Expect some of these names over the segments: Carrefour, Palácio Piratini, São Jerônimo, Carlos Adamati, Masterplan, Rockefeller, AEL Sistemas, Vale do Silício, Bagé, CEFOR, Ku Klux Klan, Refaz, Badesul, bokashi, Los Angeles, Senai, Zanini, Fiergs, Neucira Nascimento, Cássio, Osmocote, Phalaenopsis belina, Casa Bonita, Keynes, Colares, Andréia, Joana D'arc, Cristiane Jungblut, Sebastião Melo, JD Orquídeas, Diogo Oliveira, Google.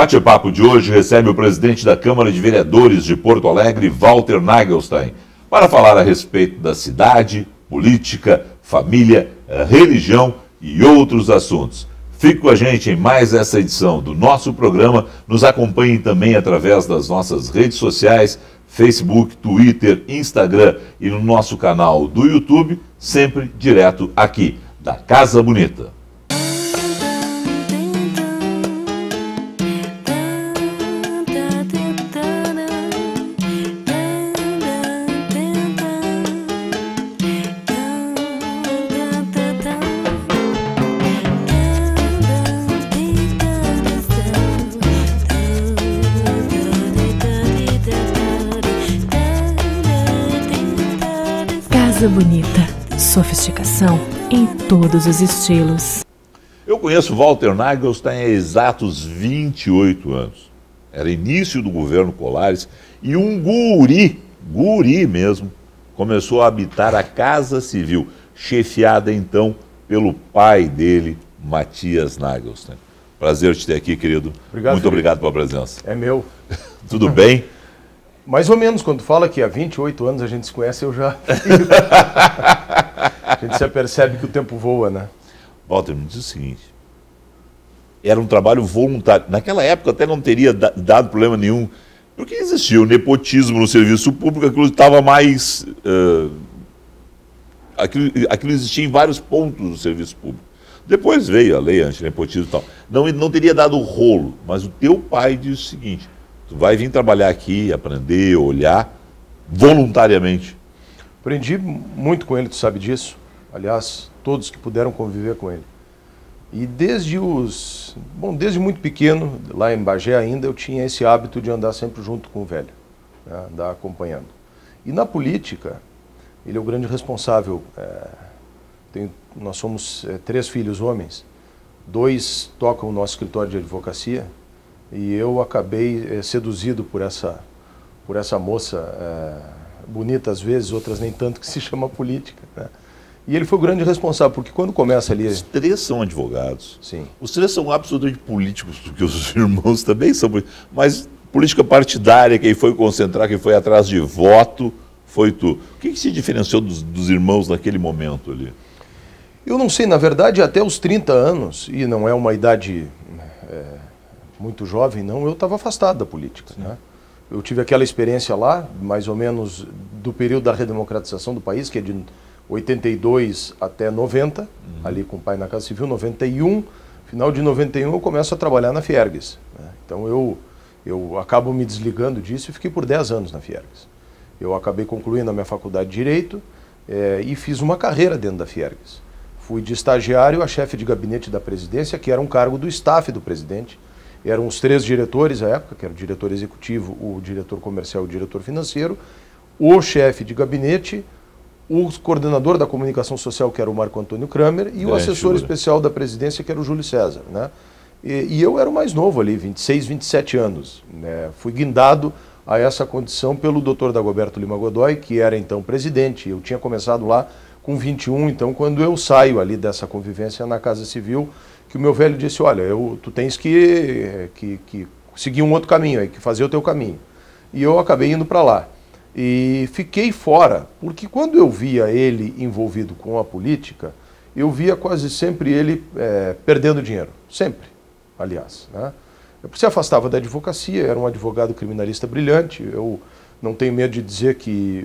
Bate-papo de hoje recebe o presidente da Câmara de Vereadores de Porto Alegre, Valter Nagelstein, para falar a respeito da cidade, política, família, religião e outros assuntos. Fique com a gente em mais essa edição do nosso programa. Nos acompanhe também através das nossas redes sociais, Facebook, Twitter, Instagram e no nosso canal do YouTube, sempre direto aqui, da Casa Bonita. Casa Bonita, sofisticação em todos os estilos. Eu conheço Valter Nagelstein há exatos 28 anos. Era início do governo Colares e um guri mesmo, começou a habitar a Casa Civil, chefiada então pelo pai dele, Matias Nagelstein. Prazer te ter aqui, querido. Obrigado, muito obrigado pela presença. É meu. Tudo bem? Mais ou menos, quando fala que há 28 anos a gente se conhece, eu já... A gente se apercebe que o tempo voa, né? Walter, me diz o seguinte, era um trabalho voluntário. Naquela época até não teria dado problema nenhum, porque existia o nepotismo no serviço público, aquilo estava mais... Aquilo existia em vários pontos do serviço público. Depois veio a lei anti-nepotismo e tal. Não teria dado rolo, mas o teu pai disse o seguinte... Tu vai vir trabalhar aqui, aprender, olhar, voluntariamente. Aprendi muito com ele, tu sabe disso. Aliás, todos que puderam conviver com ele. E desde muito pequeno, lá em Bagé ainda, eu tinha esse hábito de andar sempre junto com o velho, né? Andar acompanhando. E na política, ele é o grande responsável. Nós somos três filhos homens, dois tocam o nosso escritório de advocacia, e eu acabei seduzido por essa moça bonita às vezes, outras nem tanto, que se chama política, né? E ele foi o grande responsável, porque quando começa ali... Os três são advogados. Sim. Os três são absolutamente políticos, porque os irmãos também são políticos. Mas política partidária, quem foi concentrar, quem foi atrás de voto, foi tu. O que se diferenciou dos irmãos naquele momento ali? Eu não sei, na verdade, até os 30 anos, e não é uma idade... muito jovem, não, eu estava afastado da política, né? Eu tive aquela experiência lá, mais ou menos do período da redemocratização do país, que é de 82 até 90, ali com o pai na Casa Civil, 91, final de 91 eu começo a trabalhar na Fiergs, né? Então eu acabo me desligando disso e fiquei por 10 anos na Fiergs. Eu acabei concluindo a minha faculdade de Direito e fiz uma carreira dentro da Fiergs. Fui de estagiário a chefe de gabinete da presidência, que era um cargo do staff do presidente. Eram os três diretores à época, que era o diretor executivo, o diretor comercial e o diretor financeiro, o chefe de gabinete, o coordenador da comunicação social, que era o Marco Antônio Kramer, e o assessor especial da presidência, que era o Júlio César, né? E eu era o mais novo ali, 26, 27 anos, né? Fui guindado a essa condição pelo doutor Dagoberto Lima Godoy, que era então presidente. Eu tinha começado lá com 21, então quando eu saio ali dessa convivência na Casa Civil, que o meu velho disse, olha, tu tens que seguir um outro caminho, que fazer o teu caminho. E eu acabei indo para lá. E fiquei fora, porque quando eu via ele envolvido com a política, eu via quase sempre ele perdendo dinheiro. Sempre, aliás, né? Eu se afastava da advocacia, era um advogado criminalista brilhante. Eu não tenho medo de dizer que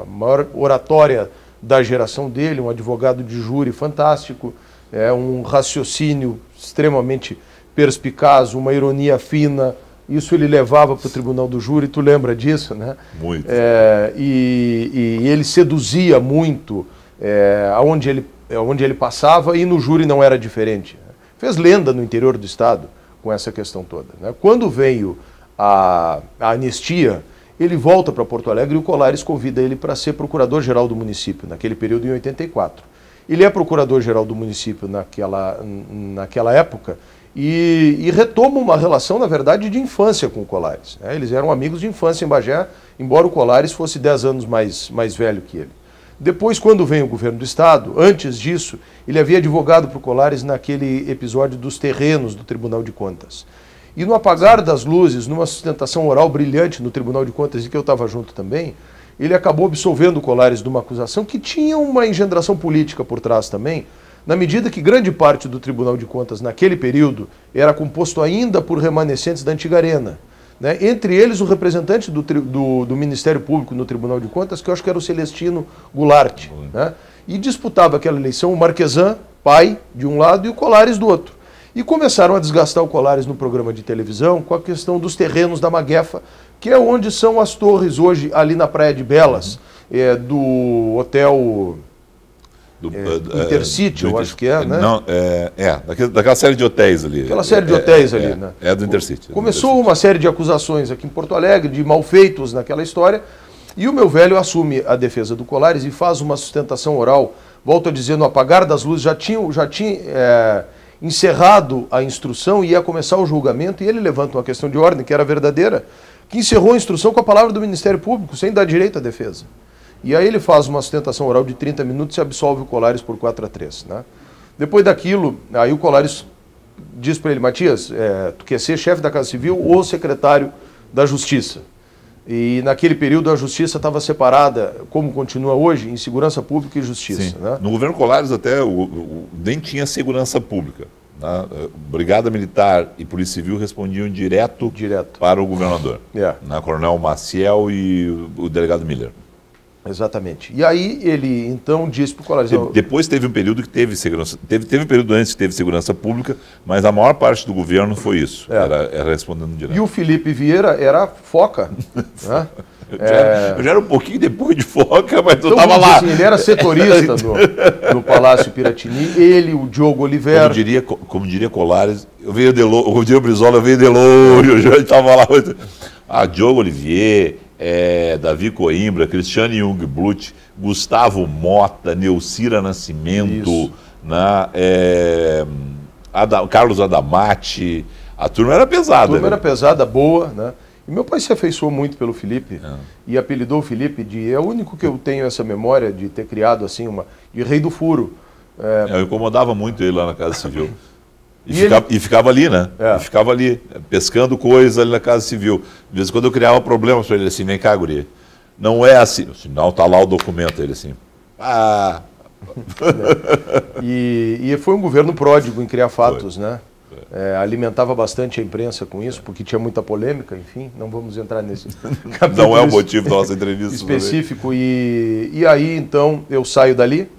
a maior oratória da geração dele, um advogado de júri fantástico, um raciocínio extremamente perspicaz, uma ironia fina, isso ele levava para o tribunal do júri, tu lembra disso, né? Muito. E ele seduzia muito aonde ele passava, e no júri não era diferente. Fez lenda no interior do estado com essa questão toda, né? Quando veio a anistia, ele volta para Porto Alegre e o Colares convida ele para ser procurador-geral do município, naquele período em 84. Ele é procurador-geral do município naquela época e retoma uma relação, na verdade, de infância com o Colares, né? Eles eram amigos de infância em Bagé, embora o Colares fosse 10 anos mais velho que ele. Depois, quando vem o governo do Estado, antes disso, ele havia advogado para o Colares naquele episódio dos terrenos do Tribunal de Contas. E no apagar das luzes, numa sustentação oral brilhante no Tribunal de Contas, e que eu estava junto também, ele acabou absolvendo o Colares de uma acusação que tinha uma engendração política por trás também, na medida que grande parte do Tribunal de Contas, naquele período, era composto ainda por remanescentes da antiga arena. Né? Entre eles, o representante do Ministério Público no Tribunal de Contas, que eu acho que era o Celestino Goulart. Né? E disputava aquela eleição o Marquesan, pai, de um lado, e o Colares do outro. E começaram a desgastar o Colares no programa de televisão com a questão dos terrenos da Maguefa, que é onde são as torres hoje, ali na Praia de Belas, do hotel... Intercity, eu acho que é, né? Não, daquela série de hotéis ali. Aquela série de hotéis ali, né? É do Intercity. Começou uma série de acusações aqui em Porto Alegre, de malfeitos naquela história, e o meu velho assume a defesa do Colares e faz uma sustentação oral, volto a dizer, no apagar das luzes, já tinha encerrado a instrução e ia começar o julgamento, e ele levanta uma questão de ordem, que era verdadeira, que encerrou a instrução com a palavra do Ministério Público, sem dar direito à defesa. E aí ele faz uma sustentação oral de 30 minutos e absolve o Colares por 4-3. Né? Depois daquilo, aí o Colares diz para ele, Matias, tu quer ser chefe da Casa Civil ou secretário da Justiça? E naquele período a Justiça estava separada, como continua hoje, em Segurança Pública e Justiça. Né? No governo Colares até nem tinha Segurança Pública. Né? Brigada Militar e Polícia Civil respondiam direto para o governador. Né? Coronel Maciel e o delegado Miller. Exatamente. E aí ele, então, disse para o Colares... Depois teve um período que teve segurança... Teve um período antes que teve segurança pública, mas a maior parte do governo foi isso. Era respondendo direto. E o Felipe Vieira era Foca. Né? Eu já era um pouquinho depois de Foca, mas então, eu estava lá. Assim, ele era setorista do Palácio Piratini. Ele, o Diogo Oliveira... Como diria Colares, eu veio de longe, eu já estava lá. Diogo Oliveira... Davi Coimbra, Cristiane Jungblut, Gustavo Mota, Neucira Nascimento, né, Carlos Adamati. A turma era pesada. Boa, né? E meu pai se afeiçoou muito pelo Felipe e apelidou o Felipe de... É o único que eu tenho essa memória de ter criado assim de rei do furo. Eu incomodava muito ele lá na Casa Civil. E ficava ali, né? E ficava ali, pescando coisas ali na Casa Civil. De vez em quando eu criava problemas para ele, assim, vem cá, guria. Não é assim. Eu disse, não, tá lá o documento, ele assim. E foi um governo pródigo em criar fatos, né? Alimentava bastante a imprensa com isso, porque tinha muita polêmica, enfim, não vamos entrar nesse capítulo. Não é o motivo da nossa entrevista. Específico. E aí, então, eu saio dali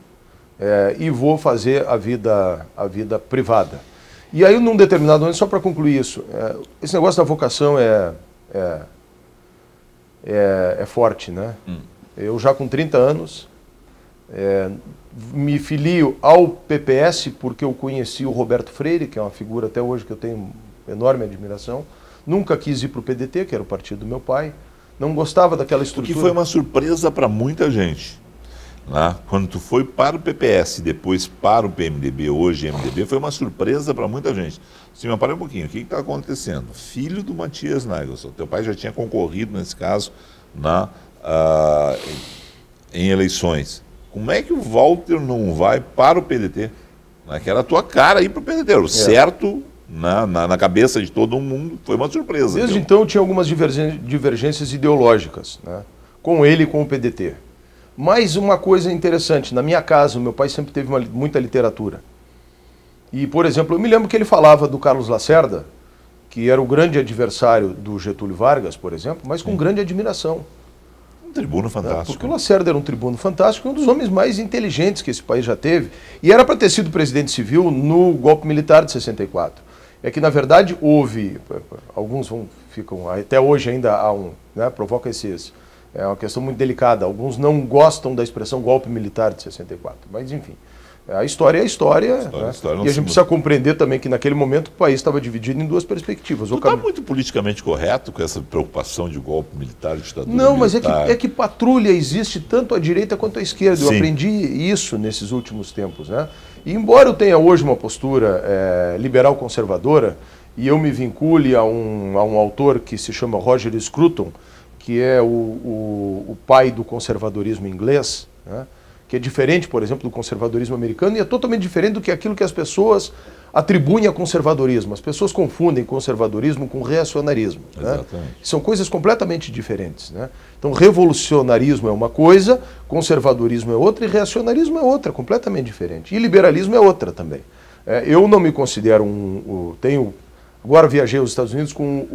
e vou fazer a vida privada. E aí, num determinado momento, só para concluir isso, esse negócio da vocação é forte, né? Eu já com 30 anos me filio ao PPS porque eu conheci o Roberto Freire, que é uma figura até hoje que eu tenho enorme admiração. Nunca quis ir para o PDT, que era o partido do meu pai. Não gostava daquela estrutura. O que foi uma surpresa para muita gente. Quando tu foi para o PPS e depois para o PMDB, hoje MDB, foi uma surpresa para muita gente. Assim, mas para um pouquinho, o que está acontecendo? Filho do Matias Nagelstein, teu pai já tinha concorrido, nesse caso, em eleições. Como é que o Valter não vai para o PDT? Que era a tua cara ir para o PDT, certo? Na cabeça de todo mundo, foi uma surpresa. Desde então tinha algumas divergências ideológicas, né? Com ele e com o PDT. Mais uma coisa interessante, na minha casa, o meu pai sempre teve muita literatura. E, por exemplo, eu me lembro que ele falava do Carlos Lacerda, que era o grande adversário do Getúlio Vargas, por exemplo, mas com grande admiração. Um tribuno fantástico. Porque o Lacerda era um tribuno fantástico, um dos homens mais inteligentes que esse país já teve. E era para ter sido presidente civil no golpe militar de 64. É que, na verdade, houve... Alguns ficam... Até hoje ainda há um... Né, provoca esses... É uma questão muito delicada. Alguns não gostam da expressão golpe militar de 64. Mas, enfim, a história é a história. E a gente precisa compreender também que, naquele momento, o país estava dividido em duas perspectivas. Tu está muito politicamente correto com essa preocupação de golpe militar, de ditadura militar? Não, mas é que patrulha existe tanto à direita quanto à esquerda. Sim. Eu aprendi isso nesses últimos tempos. Né? E, embora eu tenha hoje uma postura liberal conservadora, e eu me vincule a um autor que se chama Roger Scruton, que é o pai do conservadorismo inglês, né? que é diferente, por exemplo, do conservadorismo americano, e é totalmente diferente do que aquilo que as pessoas atribuem a conservadorismo. As pessoas confundem conservadorismo com reacionarismo. Né? São coisas completamente diferentes. Né? Então, revolucionarismo é uma coisa, conservadorismo é outra, e reacionarismo é outra, completamente diferente. E liberalismo é outra também. É, eu não me considero um... Agora viajei aos Estados Unidos com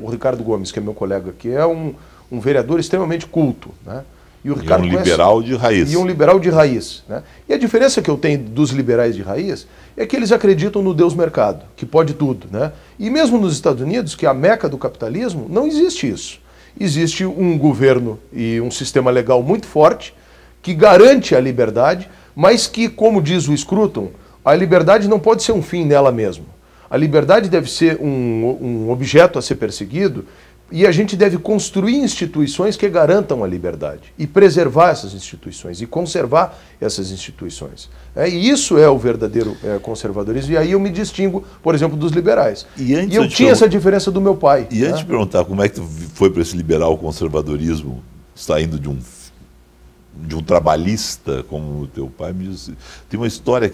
o Ricardo Gomes, que é meu colega, que é um vereador extremamente culto, né? E o Ricardo Gomes, liberal de raiz. E um liberal de raiz. Né? E a diferença que eu tenho dos liberais de raiz é que eles acreditam no Deus mercado, que pode tudo. Né? E mesmo nos Estados Unidos, que é a meca do capitalismo, não existe isso. Existe um governo e um sistema legal muito forte que garante a liberdade, mas que, como diz o Scruton, a liberdade não pode ser um fim nela mesma. A liberdade deve ser um objeto a ser perseguido. E a gente deve construir instituições que garantam a liberdade e preservar essas instituições e conservar essas instituições. E isso é o verdadeiro conservadorismo. E aí eu me distingo, por exemplo, dos liberais. E eu tinha essa diferença do meu pai. E antes de perguntar como é que tu foi para esse liberal conservadorismo, saindo de um trabalhista como o teu pai, me diz, tem uma história,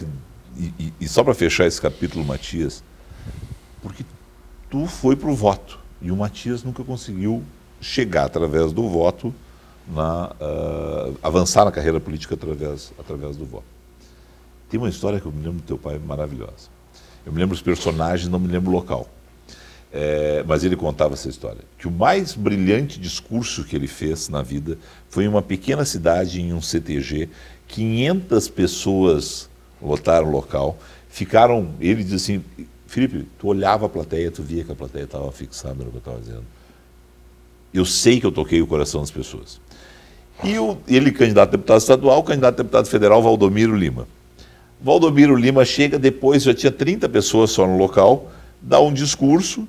e só para fechar esse capítulo, Matias, porque tu foi para o voto. E o Matias nunca conseguiu chegar através do voto, avançar na carreira política através do voto. Tem uma história que eu me lembro do teu pai maravilhosa. Eu me lembro os personagens, não me lembro o local. Mas ele contava essa história. Que o mais brilhante discurso que ele fez na vida foi em uma pequena cidade, em um CTG. 500 pessoas lotaram o local. Ficaram, ele diz assim... Felipe, tu olhava a plateia, tu via que a plateia estava fixada no que eu estava dizendo. Eu sei que eu toquei o coração das pessoas. E ele, candidato a deputado estadual, candidato a deputado federal, Valdomiro Lima. Valdomiro Lima chega depois, já tinha 30 pessoas só no local, dá um discurso,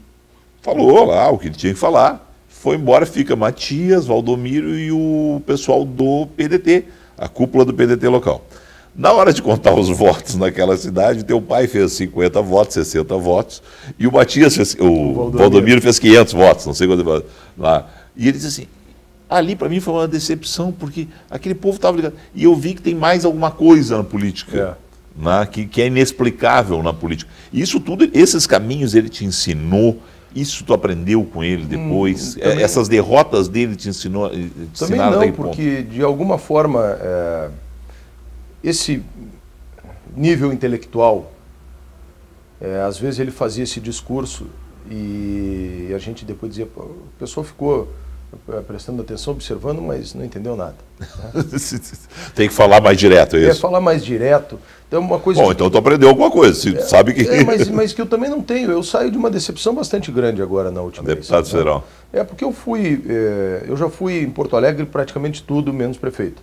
falou lá o que ele tinha que falar, foi embora, fica Matias, Valdomiro e o pessoal do PDT, a cúpula do PDT local. Na hora de contar os votos naquela cidade, teu pai fez 50 votos, 60 votos, e o Matias fez, o Valdomiro fez 500 votos, não sei quanto lá. E ele disse assim, ali para mim foi uma decepção, porque aquele povo estava ligado. E eu vi que tem mais alguma coisa na política, que é inexplicável na política. E isso tudo, esses caminhos ele te ensinou, isso tu aprendeu com ele depois? Também, essas derrotas dele te ensinou? Também não, porque de alguma forma... Esse nível intelectual, às vezes ele fazia esse discurso e a gente depois dizia, pô, o pessoal ficou prestando atenção, observando, mas não entendeu nada. Né? Tem que falar mais direto, é isso? É, falar mais direto. Então, uma coisa... Bom, então tu aprendeu alguma coisa, você sabe que... mas que eu também não tenho, eu saio de uma decepção bastante grande agora na última eleição. Deputado federal. Né? Porque eu já fui em Porto Alegre praticamente tudo, menos prefeito.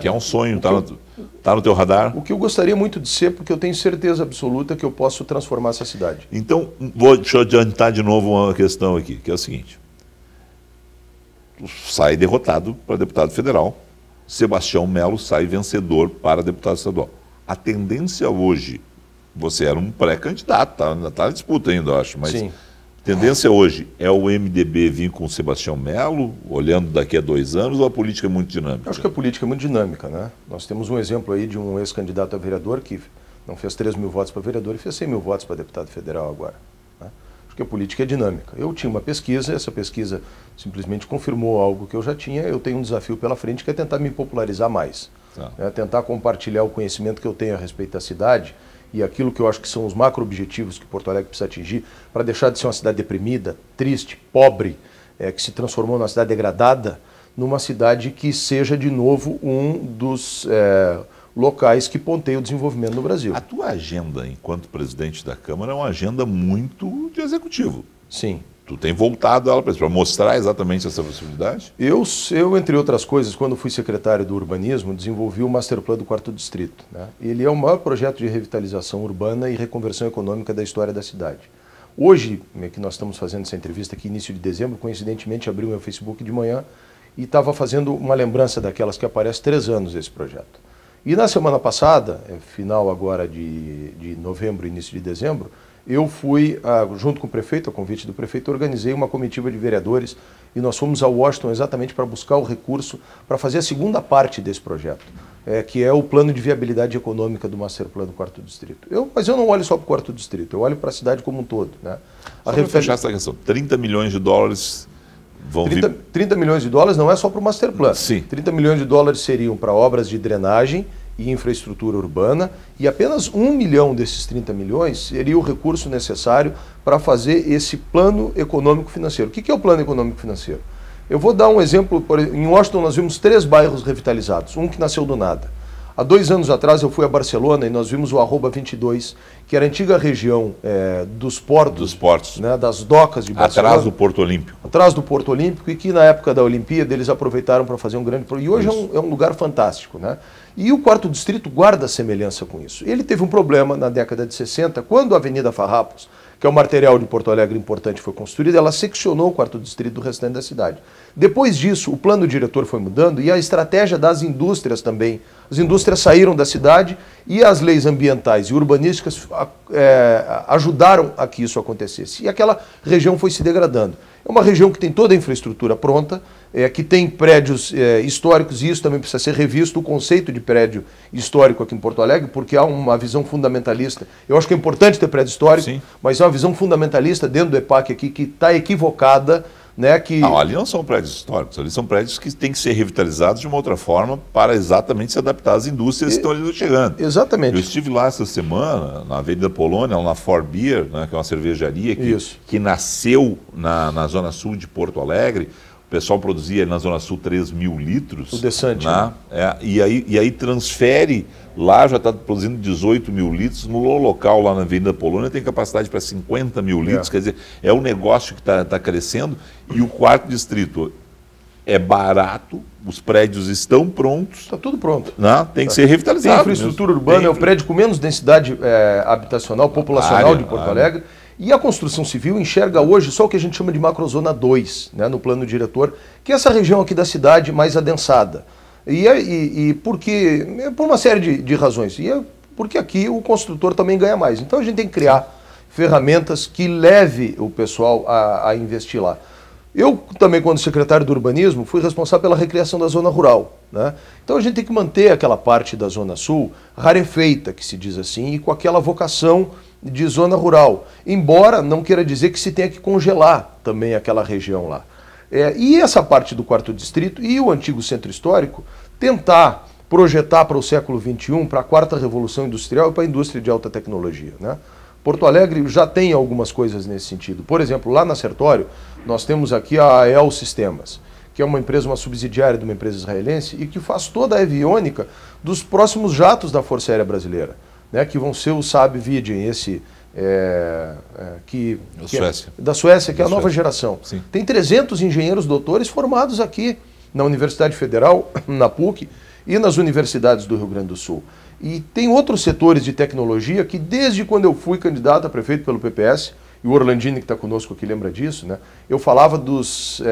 Que é um sonho, tá no teu radar? O que eu gostaria muito de ser, porque eu tenho certeza absoluta que eu posso transformar essa cidade. Então, deixa eu adiantar de novo uma questão aqui, que é a seguinte. Tu sai derrotado para deputado federal, Sebastião Melo sai vencedor para deputado estadual. A tendência hoje, você era um pré-candidato, tá na disputa ainda, eu acho, mas... Sim. Tendência hoje é o MDB vir com o Sebastião Melo, olhando daqui a 2 anos, ou a política é muito dinâmica? Eu acho que a política é muito dinâmica, né? Nós temos um exemplo aí de um ex-candidato a vereador que não fez 3 mil votos para vereador e fez 100 mil votos para deputado federal agora. Né? Acho que a política é dinâmica. Eu tinha uma pesquisa, essa pesquisa simplesmente confirmou algo que eu já tinha, eu tenho um desafio pela frente que é tentar me popularizar mais. Tá. Né? Tentar compartilhar o conhecimento que eu tenho a respeito da cidade, e aquilo que eu acho que são os macro-objetivos que Porto Alegre precisa atingir para deixar de ser uma cidade deprimida, triste, pobre, que se transformou numa cidade degradada, numa cidade que seja de novo um dos locais que ponteia o desenvolvimento no Brasil. A tua agenda enquanto presidente da Câmara é uma agenda muito de executivo. Sim. Tu tem voltado ela para mostrar exatamente essa possibilidade? Eu, entre outras coisas, quando fui secretário do urbanismo, desenvolvi o Masterplan do 4º Distrito. Né? Ele é o maior projeto de revitalização urbana e reconversão econômica da história da cidade. Hoje, que nós estamos fazendo essa entrevista aqui, início de dezembro, coincidentemente abri o meu Facebook de manhã e estava fazendo uma lembrança daquelas que aparece 3 anos esse projeto. E na semana passada, final agora de novembro, início de dezembro, eu fui, junto com o prefeito, a convite do prefeito, organizei uma comitiva de vereadores e nós fomos a Washington exatamente para buscar o recurso para fazer a segunda parte desse projeto, que é o plano de viabilidade econômica do Master Plan do 4º Distrito. Mas eu não olho só para o 4º Distrito, eu olho para a cidade como um todo. Né? Só para fechar essa questão, 30 milhões de dólares... 30 milhões de dólares não é só para o Master Plan. Sim. 30 milhões de dólares seriam para obras de drenagem e infraestrutura urbana, e apenas 1 milhão desses 30 milhões seria o recurso necessário para fazer esse plano econômico financeiro. O que é o plano econômico financeiro? Eu vou dar um exemplo. Em Washington nós vimos 3 bairros revitalizados, um que nasceu do nada. Há 2 anos atrás eu fui a Barcelona e nós vimos o @22, que era a antiga região dos portos. Né, das docas de Barcelona. Atrás do Porto Olímpico. Atrás do Porto Olímpico, e que na época da Olimpíada eles aproveitaram para fazer um grande projeto. E hoje é um lugar fantástico. Né? E o 4º Distrito guarda semelhança com isso. Ele teve um problema na década de 60, quando a Avenida Farrapos, que é uma arterial de Porto Alegre importante, foi construída, ela seccionou o 4º Distrito do restante da cidade. Depois disso, o plano diretor foi mudando e a estratégia das indústrias também. As indústrias saíram da cidade e as leis ambientais e urbanísticas ajudaram a que isso acontecesse. E aquela região foi se degradando. É uma região que tem toda a infraestrutura pronta, que tem prédios históricos, e isso também precisa ser revisto, o conceito de prédio histórico aqui em Porto Alegre, porque há uma visão fundamentalista. Eu acho que é importante ter prédio histórico, sim, mas há uma visão fundamentalista dentro do EPAC aqui que está equivocada. Né, que... Não, ali não são prédios históricos, ali são prédios que têm que ser revitalizados de uma outra forma para exatamente se adaptar às indústrias que estão ali chegando. Exatamente. Eu estive lá essa semana, na Avenida Polônia, na For Beer, né, que é uma cervejaria que nasceu na zona sul de Porto Alegre. O pessoal produzia na zona sul 3 mil litros. O Desante. Né? Né? E aí transfere, lá já está produzindo 18 mil litros, no local lá na Avenida Polônia tem capacidade para 50 mil litros, quer dizer, é um negócio que está crescendo. E o 4º Distrito é barato, os prédios estão prontos. Está tudo pronto. Né? Tem que ser revitalizado. Tem infraestrutura urbana, é o prédio com menos densidade habitacional, populacional de Porto Alegre. E a construção civil enxerga hoje só o que a gente chama de macrozona 2, né, no plano diretor, que é essa região aqui da cidade mais adensada. Por uma série de razões. E porque aqui o construtor também ganha mais. Então a gente tem que criar ferramentas que leve o pessoal a investir lá. Eu também, quando secretário do urbanismo, fui responsável pela recriação da zona rural. Né? Então a gente tem que manter aquela parte da zona sul rarefeita, que se diz assim, e com aquela vocação de zona rural. Embora não queira dizer que se tenha que congelar também aquela região lá. E essa parte do 4º Distrito e o antigo centro histórico, tentar projetar para o século XXI, para a 4ª Revolução Industrial e para a indústria de alta tecnologia. Né? Porto Alegre já tem algumas coisas nesse sentido. Por exemplo, lá na Sertório, nós temos aqui a AEL Sistemas, que é uma empresa, uma subsidiária de uma empresa israelense, e que faz toda a aviônica dos próximos jatos da Força Aérea Brasileira, né? Que vão ser o Saab Vigem, esse... da Suécia, que é a nova geração. Sim. Tem 300 engenheiros doutores formados aqui na Universidade Federal, na PUC e nas universidades do Rio Grande do Sul. E tem outros setores de tecnologia que, desde quando eu fui candidato a prefeito pelo PPS, e o Orlandini, que está conosco aqui, lembra disso, né? Eu falava dos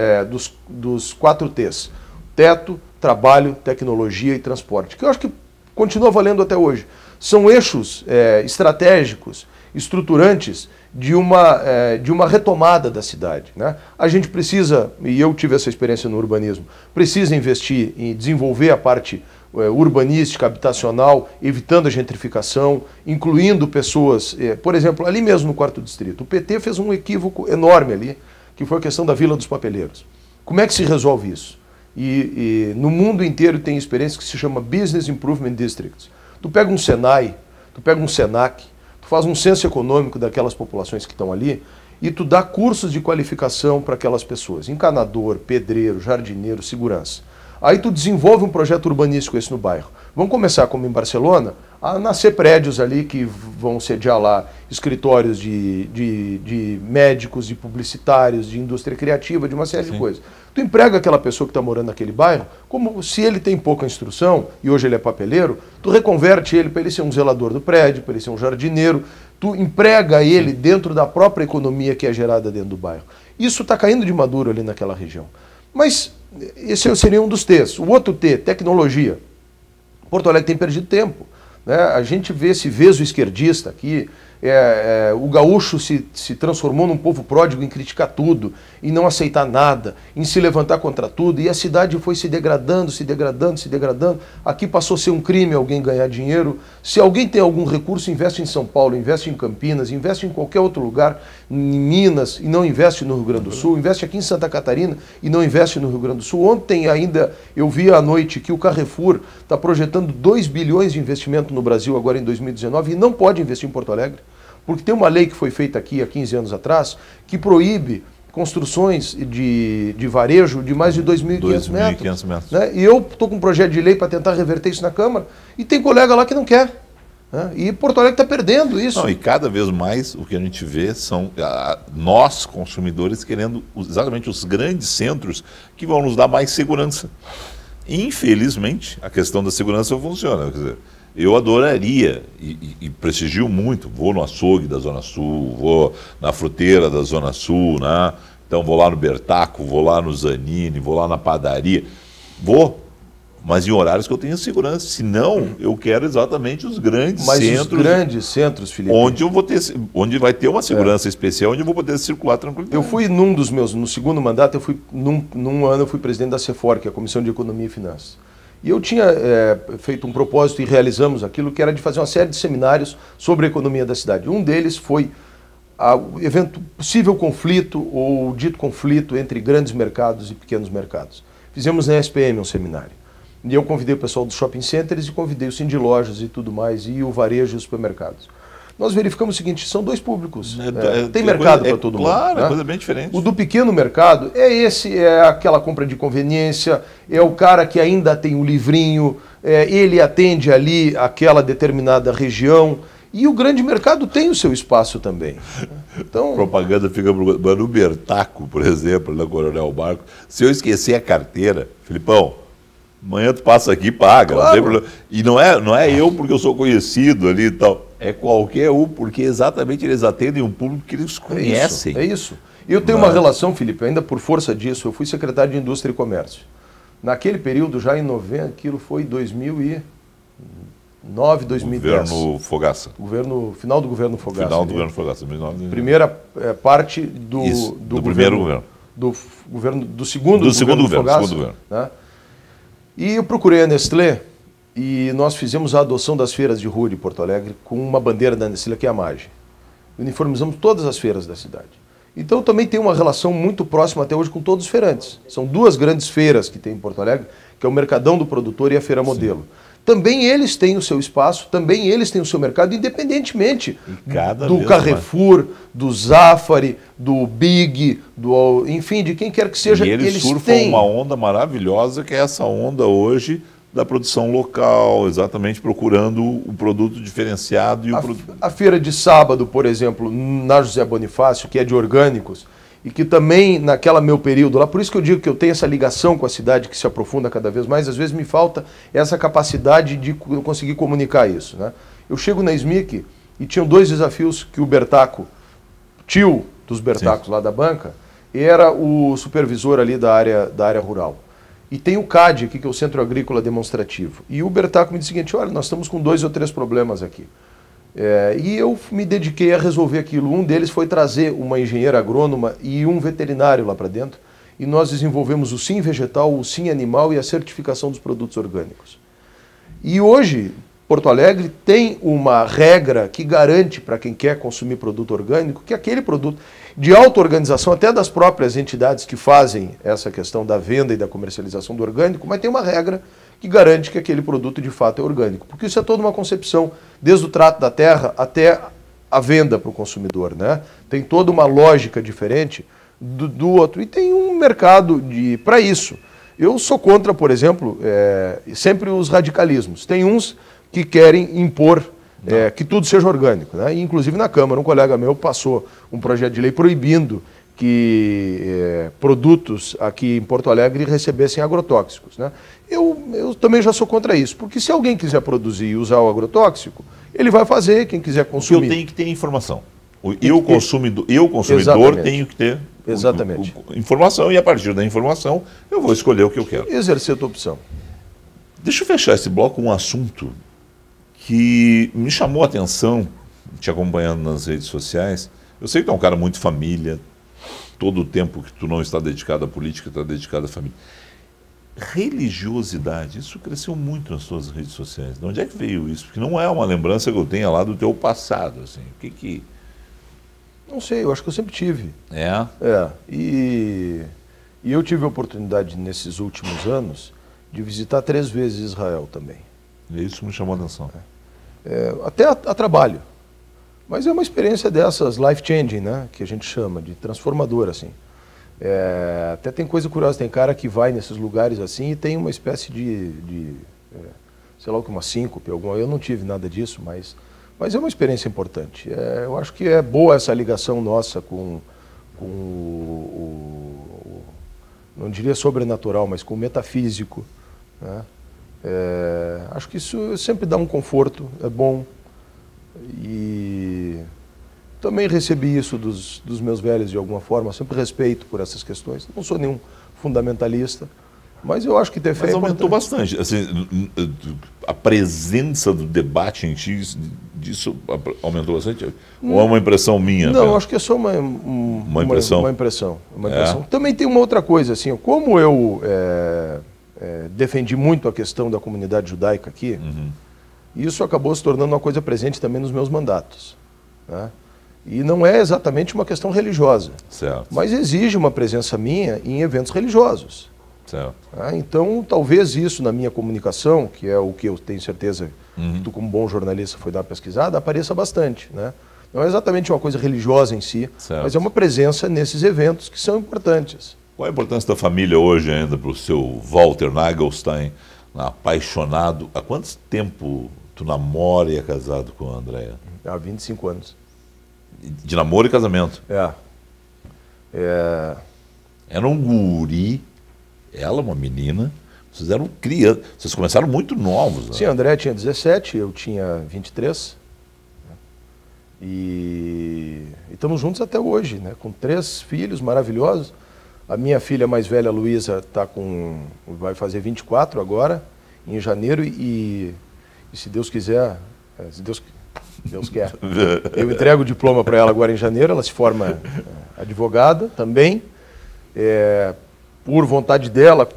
4 T's: teto, trabalho, tecnologia e transporte, que eu acho que continua valendo até hoje. São eixos estratégicos, estruturantes de uma retomada da cidade. Né? A gente precisa, e eu tive essa experiência no urbanismo, precisa investir em desenvolver a parte urbanística, habitacional, evitando a gentrificação, incluindo pessoas... Por exemplo, ali mesmo no 4º Distrito, o PT fez um equívoco enorme ali, que foi a questão da Vila dos Papeleiros. Como é que se resolve isso? E no mundo inteiro tem experiência que se chama Business Improvement Districts. Tu pega um Senai, tu pega um Senac, faz um censo econômico daquelas populações que estão ali e tu dá cursos de qualificação para aquelas pessoas. Encanador, pedreiro, jardineiro, segurança. Aí tu desenvolve um projeto urbanístico esse no bairro. Vamos começar, como em Barcelona, a nascer prédios ali que vão sediar lá escritórios de médicos, de publicitários, de indústria criativa, de uma série de coisas. Tu emprega aquela pessoa que está morando naquele bairro, como se ele tem pouca instrução, e hoje ele é papeleiro, tu reconverte ele para ele ser um zelador do prédio, para ele ser um jardineiro, tu emprega ele dentro da própria economia que é gerada dentro do bairro. Isso está caindo de maduro ali naquela região. Mas esse seria um dos T's. O outro T, tecnologia. Porto Alegre tem perdido tempo. Né? A gente vê esse veso esquerdista aqui, o gaúcho se transformou num povo pródigo em criticar tudo, em não aceitar nada, em se levantar contra tudo, e a cidade foi se degradando, se degradando, se degradando. Aqui passou a ser um crime alguém ganhar dinheiro. Se alguém tem algum recurso, investe em São Paulo, investe em Campinas, investe em qualquer outro lugar, em Minas, e não investe no Rio Grande do Sul, investe aqui em Santa Catarina e não investe no Rio Grande do Sul. Ontem ainda eu vi à noite que o Carrefour está projetando 2 bilhões de investimento no Brasil agora em 2019 e não pode investir em Porto Alegre, porque tem uma lei que foi feita aqui há 15 anos atrás que proíbe construções de varejo de mais de 2.500 metros. Né? E eu estou com um projeto de lei para tentar reverter isso na Câmara e tem colega lá que não quer. Né? E Porto Alegre está perdendo isso. Não, e cada vez mais o que a gente vê são nós, consumidores, querendo exatamente os grandes centros que vão nos dar mais segurança. Infelizmente, a questão da segurança não funciona. Quer dizer, eu adoraria, e prestigio muito, vou no açougue da Zona Sul, vou na fruteira da Zona Sul, né? Então vou lá no Bertaco, vou lá no Zanini, vou lá na padaria, vou, mas em horários que eu tenho segurança, senão eu quero exatamente os grandes centros. Os grandes centros, Felipe. Onde, onde vai ter uma segurança especial, onde eu vou poder circular tranquilamente. Eu fui num dos meus, no segundo mandato, eu fui, num ano eu fui presidente da CEFOR, que é a Comissão de Economia e Finanças. E eu tinha feito um propósito e realizamos aquilo que era de fazer uma série de seminários sobre a economia da cidade. Um deles foi o possível conflito ou dito conflito entre grandes mercados e pequenos mercados. Fizemos na SPM um seminário. E eu convidei o pessoal dos shopping centers e convidei os sindilojas e tudo mais, e o varejo e os supermercados. Nós verificamos o seguinte, são dois públicos. Tem mercado para todo mundo. Claro, é coisa bem diferente. O do pequeno mercado é aquela compra de conveniência, é o cara que ainda tem o livrinho, ele atende ali aquela determinada região. E o grande mercado tem o seu espaço também. Então... propaganda fica... no Bertaco, por exemplo, na Coronel Barco, se eu esquecer a carteira, Filipão, amanhã tu passa aqui e paga. Claro. Não tem problema. E não é eu porque eu sou conhecido ali e tal. É qualquer um, porque exatamente eles atendem um público que eles conhecem. É isso. Eu tenho uma relação, Felipe, ainda por força disso, eu fui secretário de Indústria e Comércio. Naquele período, já em 90, aquilo foi 2009, 2010. Governo Fogaça. Final do governo Fogaça. Final do governo Fogaça, 2009. Primeira parte do... isso, do primeiro governo. Do segundo governo Fogaça. Do segundo governo. Né? E eu procurei a Nestlé. E nós fizemos a adoção das feiras de rua de Porto Alegre com uma bandeira da Nestlé, que é a Mage. Uniformizamos todas as feiras da cidade. Então também tem uma relação muito próxima até hoje com todos os feirantes. São duas grandes feiras que tem em Porto Alegre, que é o Mercadão do Produtor e a Feira Modelo. Sim. Também eles têm o seu espaço, também eles têm o seu mercado, independentemente do Carrefour, do Zafari, do Big, enfim, de quem quer que seja. E eles surfam uma onda maravilhosa, que é essa onda hoje... da produção local, exatamente procurando o produto diferenciado. E a feira de sábado, por exemplo, na José Bonifácio, que é de orgânicos, e que também naquela meu período lá, por isso que eu digo que eu tenho essa ligação com a cidade que se aprofunda cada vez mais, às vezes me falta essa capacidade de eu conseguir comunicar isso. Né? Eu chego na SMIC e tinham dois desafios que o Bertaco, tio dos Bertacos lá da banca, era o supervisor ali da área rural. E tem o CAD aqui, que é o Centro Agrícola Demonstrativo. E o Bertaco me disse o seguinte, olha, nós estamos com 2 ou 3 problemas aqui. E eu me dediquei a resolver aquilo. Um deles foi trazer uma engenheira agrônoma e um veterinário lá para dentro. E nós desenvolvemos o Sim Vegetal, o Sim Animal e a certificação dos produtos orgânicos. E hoje, Porto Alegre tem uma regra que garante para quem quer consumir produto orgânico que aquele produto... de auto-organização até das próprias entidades que fazem essa questão da venda e da comercialização do orgânico, mas tem uma regra que garante que aquele produto de fato é orgânico. Porque isso é toda uma concepção, desde o trato da terra até a venda para o consumidor. Né? Tem toda uma lógica diferente do outro. E tem um mercado para isso. Eu sou contra, por exemplo, sempre os radicalismos. Tem uns que querem impor... que tudo seja orgânico. Né? E, inclusive na Câmara, um colega meu passou um projeto de lei proibindo que produtos aqui em Porto Alegre recebessem agrotóxicos. Né? Eu também já sou contra isso, porque se alguém quiser produzir e usar o agrotóxico, ele vai fazer, quem quiser consumir. Eu tenho que ter informação. Eu consumidor, exatamente. Tenho que ter exatamente. Informação e a partir da informação eu vou escolher o que eu quero. Exercer a tua opção. Deixa eu fechar esse bloco com um assunto que me chamou a atenção te acompanhando nas redes sociais, eu sei que tu é um cara muito família, todo o tempo que tu não está dedicado à política, está dedicado à família. Religiosidade, isso cresceu muito nas tuas redes sociais. De onde é que veio isso? Porque não é uma lembrança que eu tenha lá do teu passado, assim. O que que... Não sei, eu acho que eu sempre tive. É? É. E eu tive a oportunidade, nesses últimos anos, de visitar 3 vezes Israel também. E isso me chamou a atenção. Até a trabalho. Mas é uma experiência dessas, life-changing, né? Que a gente chama de transformadora, assim. Até tem coisa curiosa, tem cara que vai nesses lugares assim e tem uma espécie de sei lá o que, uma síncope, alguma. Eu não tive nada disso, mas é uma experiência importante. Eu acho que é boa essa ligação nossa com o não diria sobrenatural, mas com o metafísico, né? Acho que isso sempre dá um conforto, é bom. E também recebi isso dos meus velhos de alguma forma, sempre respeito por essas questões. Não sou nenhum fundamentalista, mas eu acho que ter fé aumentou bastante. Assim, a presença do debate em ti, disso aumentou bastante? Ou é uma impressão minha? Não, acho que é só uma impressão. Uma impressão. Também tem uma outra coisa, assim, como eu defendi muito a questão da comunidade judaica aqui, uhum. Isso acabou se tornando uma coisa presente também nos meus mandatos, né? E não é exatamente uma questão religiosa, certo. Mas exige uma presença minha em eventos religiosos. Certo. Né? Então, talvez isso na minha comunicação, que é o que eu tenho certeza uhum. que tu como bom jornalista foi dar uma pesquisada, apareça bastante, né? Não é exatamente uma coisa religiosa em si, certo. Mas é uma presença nesses eventos que são importantes. Qual a importância da família hoje ainda para o seu Valter Nagelstein, apaixonado? Há quanto tempo... Tu namora e é casado com a Andréia? Há 25 anos. De namoro e casamento? É. Era um guri, ela, uma menina, vocês eram crianças, vocês começaram muito novos, né? Sim, a Andréia tinha 17, eu tinha 23. E estamos juntos até hoje, né? Com 3 filhos maravilhosos. A minha filha mais velha, Luísa, tá com... vai fazer 24 agora, em janeiro, E se Deus quiser, se Deus quer, eu entrego o diploma para ela agora em janeiro. Ela se forma advogada também. Por vontade dela,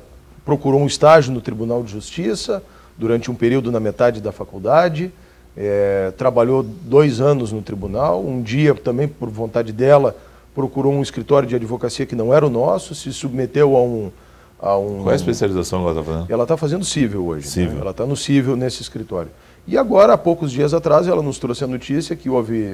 procurou um estágio no Tribunal de Justiça durante um período na metade da faculdade. Trabalhou 2 anos no tribunal. Um dia, também por vontade dela, procurou um escritório de advocacia que não era o nosso, se submeteu a Qual é a especialização que ela está fazendo? Ela está fazendo civil hoje. Civil. Né? Ela está no civil nesse escritório. E agora, há poucos dias atrás, ela nos trouxe a notícia que houve...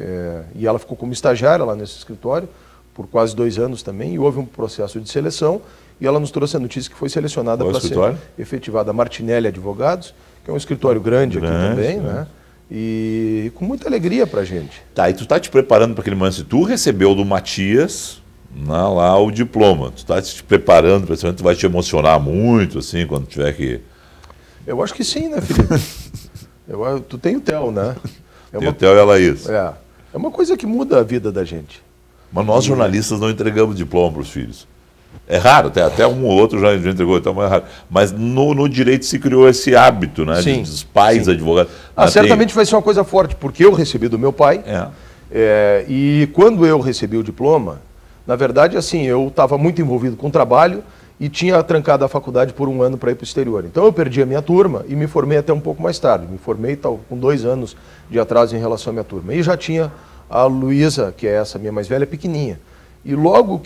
e ela ficou como estagiária lá nesse escritório, por quase 2 anos também, e houve um processo de seleção, e ela nos trouxe a notícia que foi selecionada para ser efetivada a Martinelli Advogados, que é um escritório grande aqui também, né? E com muita alegria para a gente. Tá, e tu está te preparando para aquele momento. Se tu recebeu do Matias... lá o diploma, tu está te preparando, principalmente, tu vai te emocionar muito, assim, quando tiver que... Eu acho que sim, né, Felipe? Tu tem o Theo, né? Tem o Theo e a Laís. É uma coisa que muda a vida da gente. Mas nós, jornalistas, não entregamos diploma para os filhos. É raro, até um ou outro já entregou, então é raro. Mas no direito se criou esse hábito, né? Sim, dos pais, sim. Advogados. Certamente vai ser uma coisa forte, porque eu recebi do meu pai, e quando eu recebi o diploma... Na verdade, assim, eu estava muito envolvido com o trabalho e tinha trancado a faculdade por 1 ano para ir para o exterior. Então eu perdi a minha turma e me formei até um pouco mais tarde. Me formei com 2 anos de atraso em relação à minha turma. E já tinha a Luísa, que é essa minha mais velha, pequenininha. E logo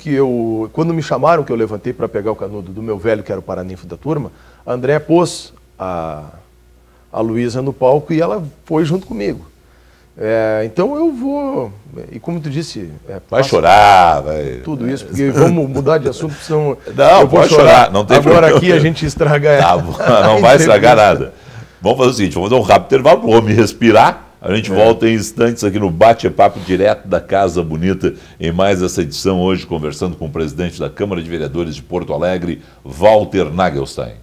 quando me chamaram, que eu levantei para pegar o canudo do meu velho, que era o paraninfo da turma, a Andréia pôs a Luísa no palco e ela foi junto comigo. Então eu vou, e como tu disse, vai chorar, vai... tudo isso, porque vamos mudar de assunto, senão eu vou chorar. Não tem agora problema. Aqui a gente estraga não vai estragar nada. Vamos fazer o seguinte, vamos dar um rápido intervalo para o homem respirar. A gente volta em instantes aqui no Bate-Papo direto da Casa Bonita, em mais essa edição hoje, conversando com o presidente da Câmara de Vereadores de Porto Alegre, Valter Nagelstein.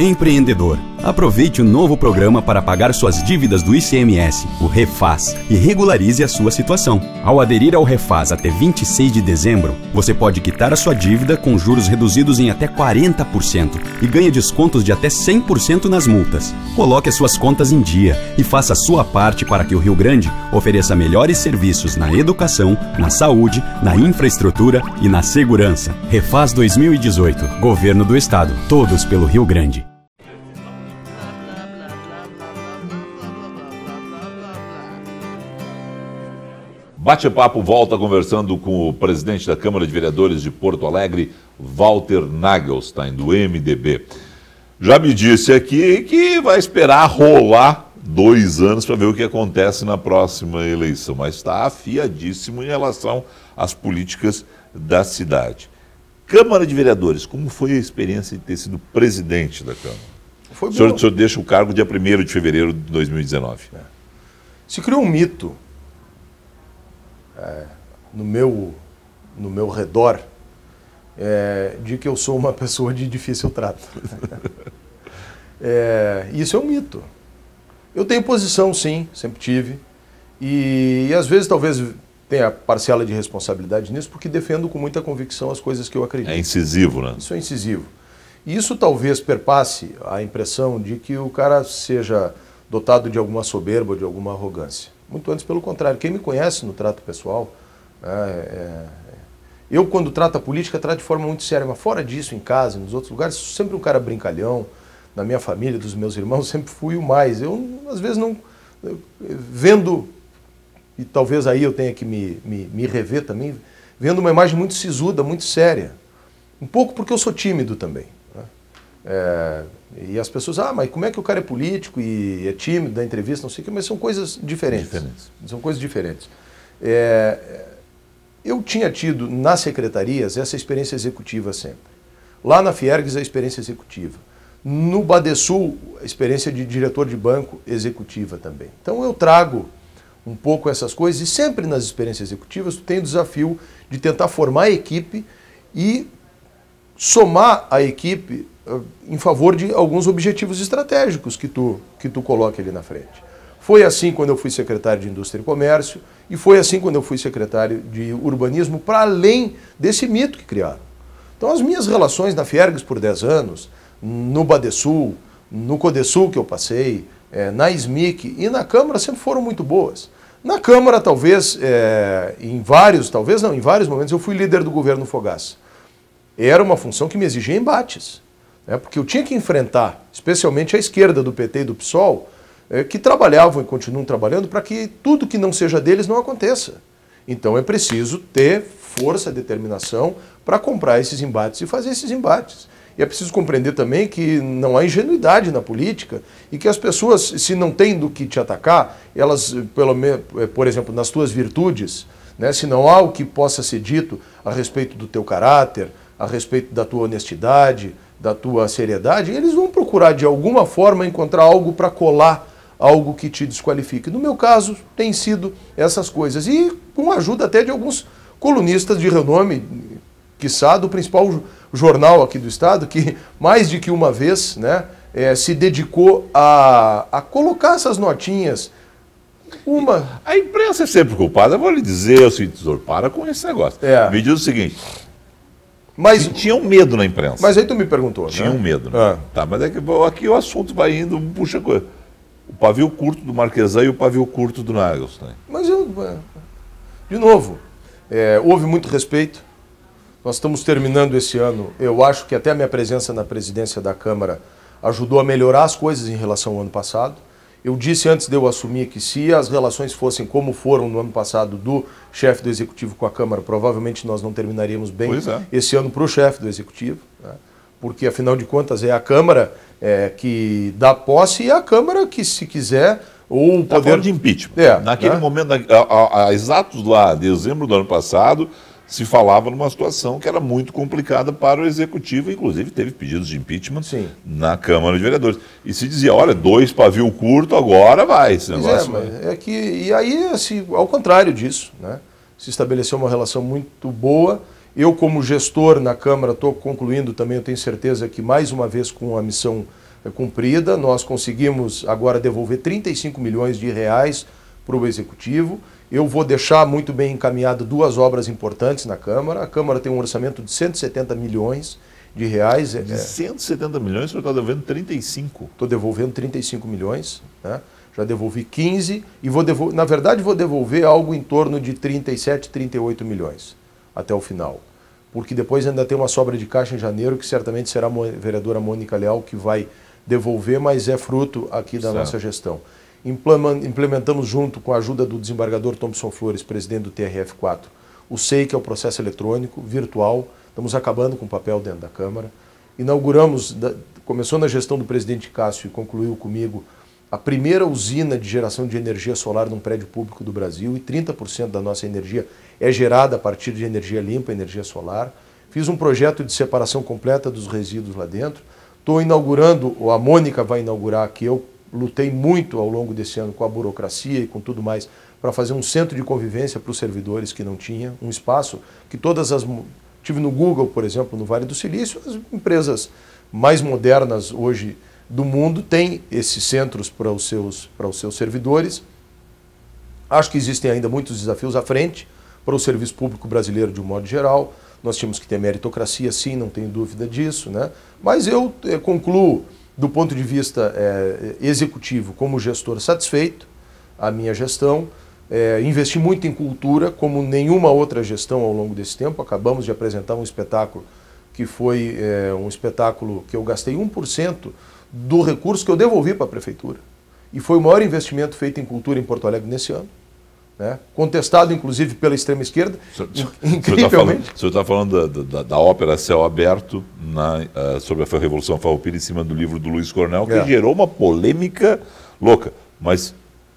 Empreendedor Aproveite o novo programa para pagar suas dívidas do ICMS, o Refaz, e regularize a sua situação. Ao aderir ao Refaz até 26 de dezembro, você pode quitar a sua dívida com juros reduzidos em até 40% e ganha descontos de até 100% nas multas. Coloque as suas contas em dia e faça a sua parte para que o Rio Grande ofereça melhores serviços na educação, na saúde, na infraestrutura e na segurança. Refaz 2018. Governo do Estado. Todos pelo Rio Grande. Bate-papo volta conversando com o presidente da Câmara de Vereadores de Porto Alegre, Valter Nagelstein, do MDB. Já me disse aqui que vai esperar rolar 2 anos para ver o que acontece na próxima eleição, mas está afiadíssimo em relação às políticas da cidade. Câmara de Vereadores, como foi a experiência de ter sido presidente da Câmara? Foi bom. O senhor deixa o cargo dia 1º de fevereiro de 2019. Se criou um mito. No meu redor, de que eu sou uma pessoa de difícil trato. Isso é um mito. Eu tenho posição, sim, sempre tive. E às vezes talvez tenha parcela de responsabilidade nisso, porque defendo com muita convicção as coisas que eu acredito. É incisivo, né? Isso é incisivo. E isso talvez perpasse a impressão de que o cara seja dotado de alguma soberba, de alguma arrogância. Muito antes, pelo contrário. Quem me conhece no trato pessoal, eu quando trato a política, trato de forma muito séria, mas fora disso, em casa, nos outros lugares, sou sempre um cara brincalhão. Na minha família, dos meus irmãos, sempre fui o mais. Eu, às vezes, não... Vendo, e talvez aí eu tenha que me rever também, vendo uma imagem muito sisuda, muito séria. Um pouco porque eu sou tímido também. E as pessoas, mas como é que o cara é político e é tímido, dá entrevista, não sei o que, mas são coisas diferentes. São coisas diferentes. Eu tinha tido nas secretarias essa experiência executiva sempre. Lá na Fiergs, a experiência executiva. No Badesul, a experiência de diretor de banco executiva também. Então eu trago um pouco essas coisas e sempre nas experiências executivas tem o desafio de tentar formar a equipe e somar a equipe em favor de alguns objetivos estratégicos que tu coloca ali na frente. Foi assim quando eu fui secretário de Indústria e Comércio e foi assim quando eu fui secretário de Urbanismo, para além desse mito que criaram. Então as minhas relações na Fiergs por 10 anos, no Badesul, no Codesul que eu passei, na SMIC e na Câmara sempre foram muito boas. Na Câmara talvez, em vários momentos eu fui líder do governo Fogaça. Era uma função que me exigia embates. Porque eu tinha que enfrentar, especialmente a esquerda do PT e do PSOL, que trabalhavam e continuam trabalhando para que tudo que não seja deles não aconteça. Então é preciso ter força, determinação para comprar esses embates e fazer esses embates. E é preciso compreender também que não há ingenuidade na política e que as pessoas, se não têm do que te atacar, elas, por exemplo, nas tuas virtudes, se não há o que possa ser dito a respeito do teu caráter, a respeito da tua honestidade, da tua seriedade, eles vão procurar de alguma forma encontrar algo para colar, algo que te desqualifique. No meu caso, tem sido essas coisas. E com a ajuda até de alguns colunistas de renome, quiçá do principal jornal aqui do Estado, que mais de que uma vez se dedicou a colocar essas notinhas. A imprensa é sempre culpada. Eu vou lhe dizer, eu sinto, senhor, para com esse negócio. Me diz o seguinte... Mas tinha um medo na imprensa. Mas aí tu me perguntou. Tinha um medo. Né? Tá, mas é que aqui o assunto vai indo, puxa coisa. O pavio curto do Marquesan e o pavio curto do Nagelstein. Mas eu... De novo, houve muito respeito. Nós estamos terminando esse ano. Eu acho que até a minha presença na presidência da Câmara ajudou a melhorar as coisas em relação ao ano passado. Eu disse antes de eu assumir que se as relações fossem como foram no ano passado do chefe do Executivo com a Câmara, provavelmente nós não terminaríamos bem esse ano para o chefe do Executivo, porque afinal de contas é a Câmara que dá posse e é a Câmara que, se quiser, ou o poder de impeachment. Naquele momento, exatos lá, dezembro do ano passado, se falava numa situação que era muito complicada para o Executivo, inclusive teve pedidos de impeachment na Câmara de Vereadores. E se dizia, olha, 2 pavio curto, agora vai esse negócio. Mas é que, e aí, assim, ao contrário disso, se estabeleceu uma relação muito boa. Eu, como gestor na Câmara, estou concluindo também, eu tenho certeza que mais uma vez com a missão cumprida. Nós conseguimos agora devolver 35 milhões de reais para o Executivo. Eu vou deixar muito bem encaminhado duas obras importantes na Câmara. A Câmara tem um orçamento de 170 milhões de reais. De 170 milhões, você está devolvendo 35. Estou devolvendo 35 milhões, né? Já devolvi 15 e vou devolver, na verdade vou devolver algo em torno de 37, 38 milhões até o final. Porque depois ainda tem uma sobra de caixa em janeiro que certamente será a vereadora Mônica Leal que vai devolver, mas é fruto aqui da nossa gestão. Implementamos junto com a ajuda do desembargador Thompson Flores, presidente do TRF4, o SEI, que é o processo eletrônico, virtual. Estamos acabando com o papel dentro da Câmara. Inauguramos, começou na gestão do presidente Cássio e concluiu comigo, a primeira usina de geração de energia solar num prédio público do Brasil, e 30% da nossa energia é gerada a partir de energia limpa, energia solar. Fiz um projeto de separação completa dos resíduos lá dentro. Estou inaugurando, ou a Mônica vai inaugurar, que eu lutei muito ao longo desse ano com a burocracia e com tudo mais, para fazer um centro de convivência para os servidores que não tinha, um espaço que todas as... Tive no Google, por exemplo, no Vale do Silício, as empresas mais modernas hoje do mundo tem esses centros para os seus servidores. Acho que existem ainda muitos desafios à frente para o serviço público brasileiro de um modo geral. Nós tínhamos que ter meritocracia, sim, não tenho dúvida disso, né? Mas eu concluo, do ponto de vista executivo, como gestor satisfeito, a minha gestão. Investi muito em cultura, como nenhuma outra gestão ao longo desse tempo. Acabamos de apresentar um espetáculo que foi um espetáculo que eu gastei 1% do recurso que eu devolvi para a prefeitura. E foi o maior investimento feito em cultura em Porto Alegre nesse ano, né? Contestado, inclusive, pela extrema esquerda, incrivelmente. O senhor está falando da ópera Céu Aberto, sobre a Revolução Farroupilha, em cima do livro do Luiz Cornell, que gerou uma polêmica louca. Mas,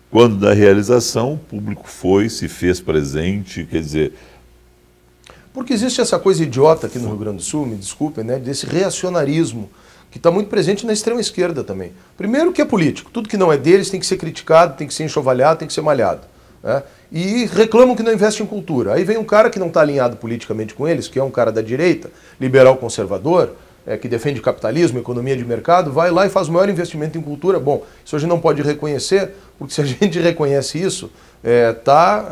quando da realização, o público foi, se fez presente, quer dizer... Porque existe essa coisa idiota aqui no Rio Grande do Sul, me desculpem, né, desse reacionarismo, que está muito presente na extrema-esquerda também. Primeiro que é político, tudo que não é deles tem que ser criticado, tem que ser enxovalhado, tem que ser malhado, né? E reclamam que não investem em cultura. Aí vem um cara que não está alinhado politicamente com eles, que é um cara da direita, liberal conservador, que defende capitalismo, economia de mercado, vai lá e faz o maior investimento em cultura. Bom, isso a gente não pode reconhecer, porque se a gente reconhece isso,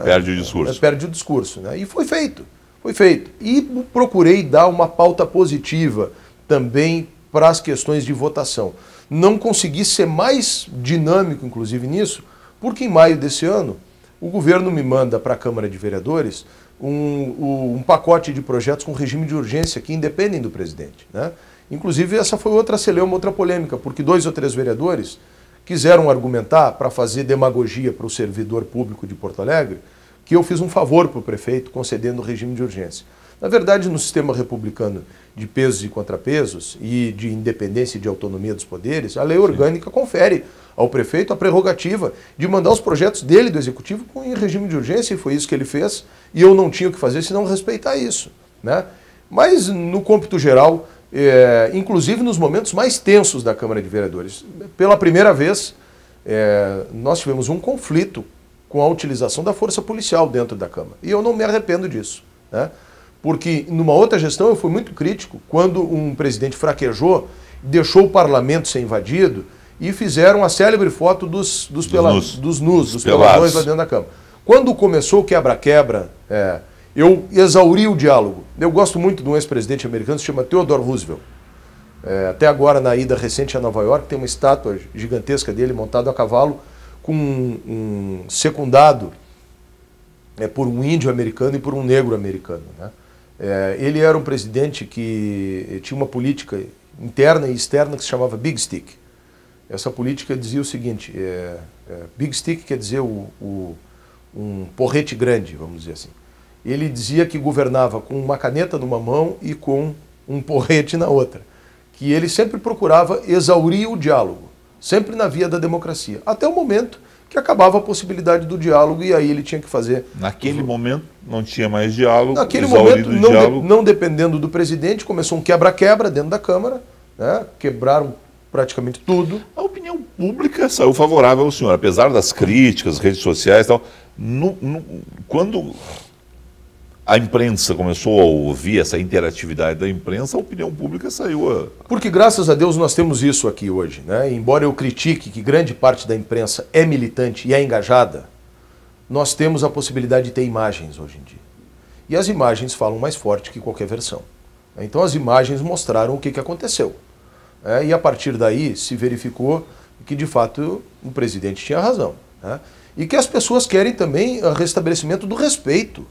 perde o discurso. Perde o discurso, né? E foi feito, foi feito. E procurei dar uma pauta positiva também para as questões de votação. Não consegui ser mais dinâmico, inclusive, nisso, porque em maio desse ano o governo me manda para a Câmara de Vereadores um pacote de projetos com regime de urgência que independem do presidente, né? Inclusive, essa foi outra celeuma, outra polêmica, porque 2 ou 3 vereadores quiseram argumentar para fazer demagogia para o servidor público de Porto Alegre que eu fiz um favor para o prefeito concedendo o regime de urgência. Na verdade, no sistema republicano de pesos e contrapesos e de independência e de autonomia dos poderes, a lei orgânica confere ao prefeito a prerrogativa de mandar os projetos dele, do executivo, em regime de urgência, e foi isso que ele fez, e eu não tinha o que fazer senão respeitar isso, né? Mas, no cômputo geral, inclusive nos momentos mais tensos da Câmara de Vereadores, pela primeira vez, nós tivemos um conflito com a utilização da força policial dentro da Câmara. E eu não me arrependo disso, né? Porque numa outra gestão eu fui muito crítico quando um presidente fraquejou, deixou o parlamento ser invadido e fizeram a célebre foto dos peladões lá dentro da Câmara. Quando começou o quebra-quebra, eu exauri o diálogo. Eu gosto muito de um ex-presidente americano que se chama Theodore Roosevelt. Até agora, na ida recente a Nova York, tem uma estátua gigantesca dele montada a cavalo com um secundado por um índio americano e por um negro americano, né? Ele era um presidente que tinha uma política interna e externa que se chamava Big Stick. Essa política dizia o seguinte, Big Stick quer dizer um porrete grande, vamos dizer assim. Ele dizia que governava com uma caneta numa mão e com um porrete na outra. Que ele sempre procurava exaurir o diálogo, sempre na via da democracia, até o momento que acabava a possibilidade do diálogo, e aí ele tinha que fazer... Naquele momento não tinha mais diálogo. Naquele momento, não dependendo do presidente, começou um quebra-quebra dentro da Câmara, né? Quebraram praticamente tudo. A opinião pública saiu favorável ao senhor, apesar das críticas, redes sociais e tal. Quando a imprensa começou a ouvir essa interatividade da imprensa, a opinião pública saiu a... Porque graças a Deus nós temos isso aqui hoje, né? Embora eu critique que grande parte da imprensa é militante e é engajada, nós temos a possibilidade de ter imagens hoje em dia. E as imagens falam mais forte que qualquer versão. Então as imagens mostraram o que aconteceu. E a partir daí se verificou que de fato o presidente tinha razão. E que as pessoas querem também o restabelecimento do respeito.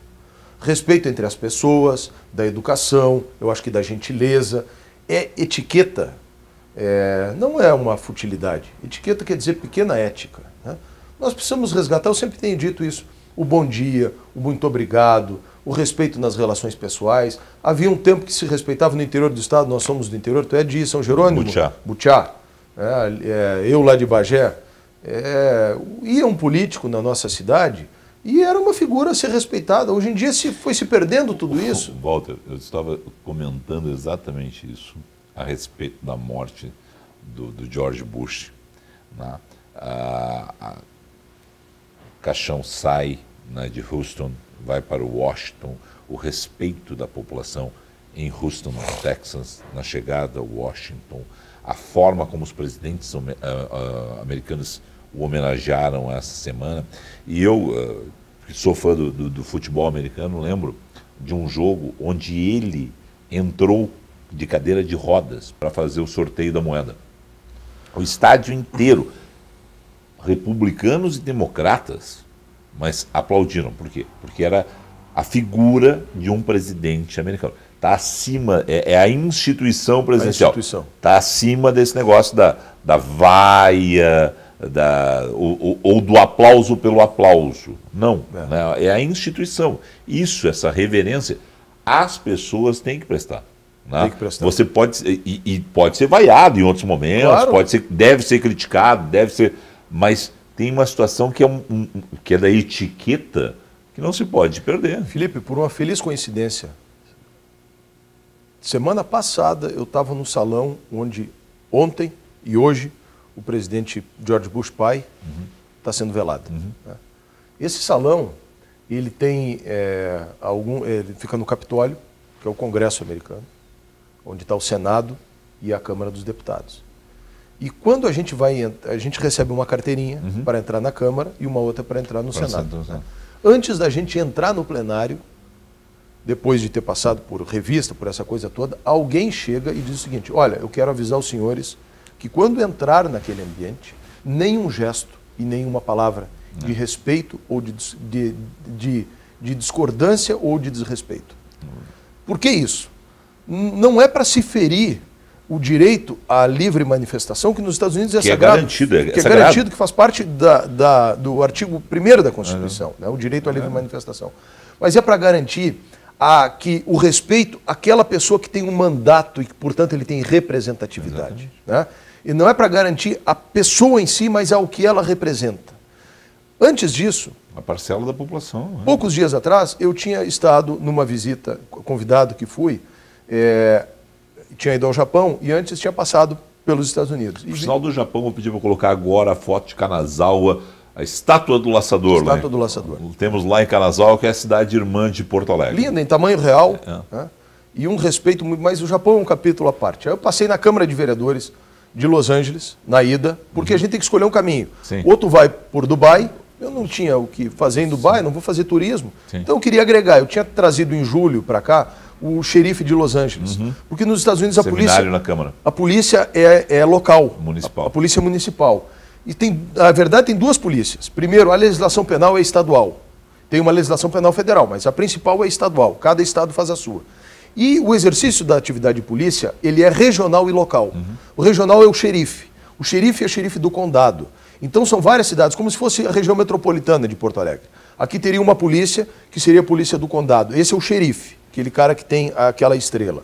Respeito entre as pessoas, da educação, eu acho que da gentileza. É etiqueta, não é uma futilidade. Etiqueta quer dizer pequena ética. Né? Nós precisamos resgatar, eu sempre tenho dito isso, o bom dia, o muito obrigado, o respeito nas relações pessoais. Havia um tempo que se respeitava no interior do estado, nós somos do interior, tu é de São Jerônimo? Butiá. Eu lá de Bagé. Ia um político na nossa cidade... E era uma figura a ser respeitada. Hoje em dia foi se perdendo tudo isso. Valter, eu estava comentando exatamente isso a respeito da morte do George Bush. Né? A caixão sai, né, de Houston, vai para Washington. O respeito da população em Houston, no Texas, na chegada a Washington. A forma como os presidentes americanos o homenagearam essa semana. E eu, que sou fã do futebol americano, lembro de um jogo onde ele entrou de cadeira de rodas para fazer o sorteio da moeda. O estádio inteiro, republicanos e democratas, mas aplaudiram. Por quê? Porque era a figura de um presidente americano. Está acima, é a instituição presidencial. Está acima desse negócio da vaia... ou do aplauso pelo aplauso. Não, né? É a instituição. Isso, essa reverência, as pessoas têm que prestar. Né? Tem que prestar. Você pode, e pode ser vaiado em outros momentos, claro. Deve ser criticado, deve ser... Mas tem uma situação que é, que é da etiqueta que não se pode perder. Felipe, por uma feliz coincidência, semana passada eu estava num salão onde ontem e hoje o presidente George Bush pai está sendo velado. Né? Esse salão, ele tem ele fica no Capitólio, que é o Congresso americano, onde está o Senado e a Câmara dos Deputados. E quando a gente recebe uma carteirinha para entrar na Câmara e uma outra para entrar no Senado. Né? Antes da gente entrar no plenário, depois de ter passado por revista, por essa coisa toda, alguém chega e diz o seguinte: olha, eu quero avisar os senhores que quando entrar naquele ambiente, nenhum gesto e nenhuma palavra de respeito ou de discordância ou de desrespeito. Por que isso? Não é para se ferir o direito à livre manifestação, que nos Estados Unidos é sagrado. É garantido, que faz parte do artigo 1º da Constituição, né, o direito à livre manifestação. Mas é para garantir que o respeito àquela pessoa que tem um mandato e que, portanto, ele tem representatividade. Né? E não é para garantir a pessoa em si, mas ao que ela representa. Antes disso... A parcela da população. Poucos dias atrás, eu tinha estado numa visita, convidado que fui, tinha ido ao Japão e antes tinha passado pelos Estados Unidos. No final do Japão, vou pedir para colocar agora a foto de Kanazawa, a estátua do laçador. Temos lá em Kanazawa, que é a cidade irmã de Porto Alegre. Linda, em tamanho real. Né? E um respeito muito... Mas o Japão é um capítulo à parte. Aí eu passei na Câmara de Vereadores de Los Angeles, na ida, porque a gente tem que escolher um caminho. Sim. Ou tu vai por Dubai, eu não tinha o que fazer em Dubai, não vou fazer turismo. Sim. Então eu queria agregar, eu tinha trazido em julho para cá o xerife de Los Angeles. Porque nos Estados Unidos a polícia é local. Municipal. A polícia municipal. E na verdade, tem duas polícias. Primeiro, a legislação penal é estadual. Tem uma legislação penal federal, mas a principal é estadual. Cada estado faz a sua. E o exercício da atividade de polícia, ele é regional e local. O regional é o xerife. O xerife é o xerife do condado. Então são várias cidades, como se fosse a região metropolitana de Porto Alegre. Aqui teria uma polícia, que seria a polícia do condado. Esse é o xerife, aquele cara que tem aquela estrela.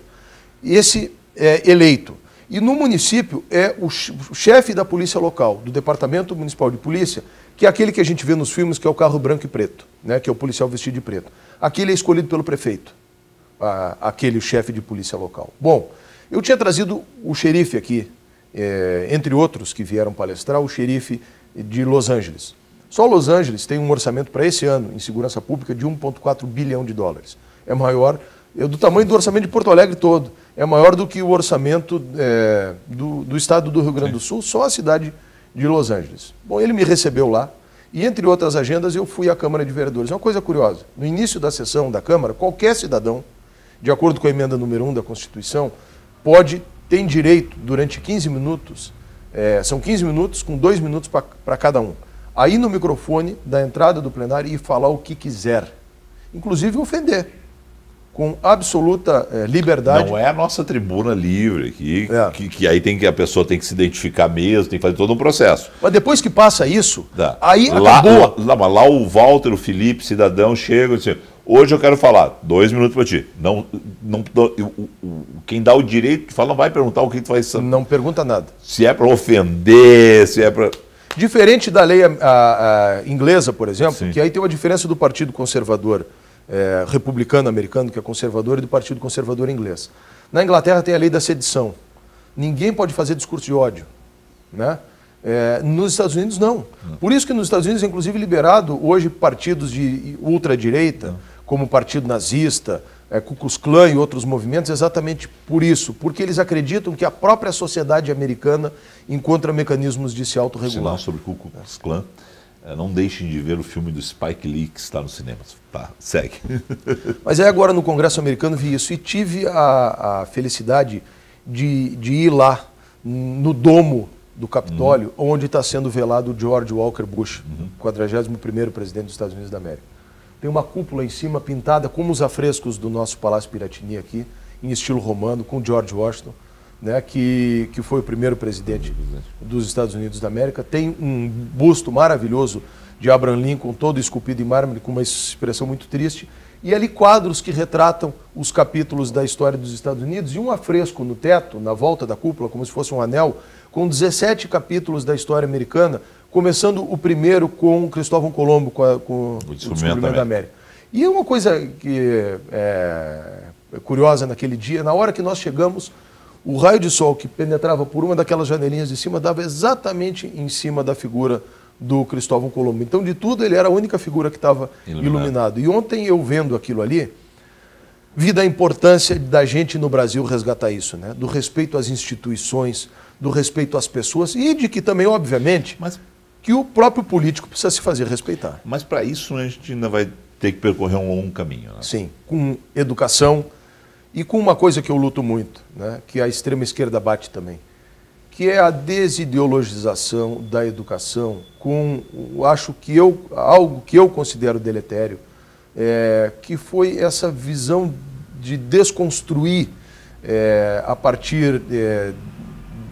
Esse é eleito. E no município é o chefe da polícia local, do Departamento Municipal de Polícia, que é aquele que a gente vê nos filmes, que é o carro branco e preto, né? Que é o policial vestido de preto. Aquele é escolhido pelo prefeito, aquele chefe de polícia local. Bom, eu tinha trazido o xerife aqui, entre outros que vieram palestrar, o xerife de Los Angeles. Só Los Angeles tem um orçamento para esse ano, em segurança pública, de 1,4 bilhão de dólares. é maior, do tamanho do orçamento de Porto Alegre todo, é maior do que o orçamento do estado do Rio Grande do Sul, só a cidade de Los Angeles. Bom, ele me recebeu lá e, entre outras agendas, eu fui à Câmara de Vereadores. É uma coisa curiosa, no início da sessão da Câmara, qualquer cidadão, de acordo com a emenda número 1 da Constituição, tem direito, durante 15 minutos, são 15 minutos com 2 minutos para cada um, a ir no microfone da entrada do plenário e falar o que quiser, inclusive ofender, com absoluta liberdade. Não é a nossa tribuna livre aqui, que aí a pessoa tem que se identificar mesmo, tem que fazer todo um processo. Mas depois que passa isso, aí acabou. Lá o Valter, o Felipe, cidadão, chega e diz: hoje eu quero falar, 2 minutos para ti. Quem dá o direito de falar não vai perguntar o que tu vai... Não pergunta nada. Se é para ofender, se é para... Diferente da lei a inglesa, por exemplo, sim, que aí tem uma diferença do Partido Conservador republicano americano, que é conservador, e do Partido Conservador inglês. Na Inglaterra tem a lei da sedição. Ninguém pode fazer discurso de ódio, né? Nos Estados Unidos, não. Por isso que nos Estados Unidos é, inclusive, liberado hoje partidos de ultradireita, como o Partido Nazista, Ku Klux Klan e outros movimentos, exatamente por isso, porque eles acreditam que a própria sociedade americana encontra mecanismos de se autorregular. Sobre Ku Klux Klan, não deixem de ver o filme do Spike Lee, que está nos cinemas. Tá, segue. Mas aí agora no Congresso americano vi isso e tive a felicidade de ir lá, no domo do Capitólio, onde está sendo velado o George Walker Bush, 41º presidente dos Estados Unidos da América. Tem uma cúpula em cima pintada como os afrescos do nosso Palácio Piratini aqui, em estilo romano, com George Washington, né, que foi o primeiro presidente dos Estados Unidos da América. Tem um busto maravilhoso de Abraham Lincoln, todo esculpido em mármore, com uma expressão muito triste. E ali quadros que retratam os capítulos da história dos Estados Unidos e um afresco no teto, na volta da cúpula, como se fosse um anel, com 17 capítulos da história americana, começando o primeiro com Cristóvão Colombo, com o descobrimento da América. E uma coisa que é curiosa naquele dia, na hora que nós chegamos, o raio de sol que penetrava por uma daquelas janelinhas de cima dava exatamente em cima da figura do Cristóvão Colombo. Então, de tudo, ele era a única figura que estava iluminado. E ontem, eu vendo aquilo ali, vi da importância da gente no Brasil resgatar isso, né? Do respeito às instituições, do respeito às pessoas e de que também, obviamente, que o próprio político precisa se fazer respeitar. Mas para isso a gente ainda vai ter que percorrer um longo caminho, né? Sim, com educação e com uma coisa que eu luto muito, né? Que a extrema esquerda bate também, que é a desideologização da educação, com, acho que algo que eu considero deletério, que foi essa visão de desconstruir a partir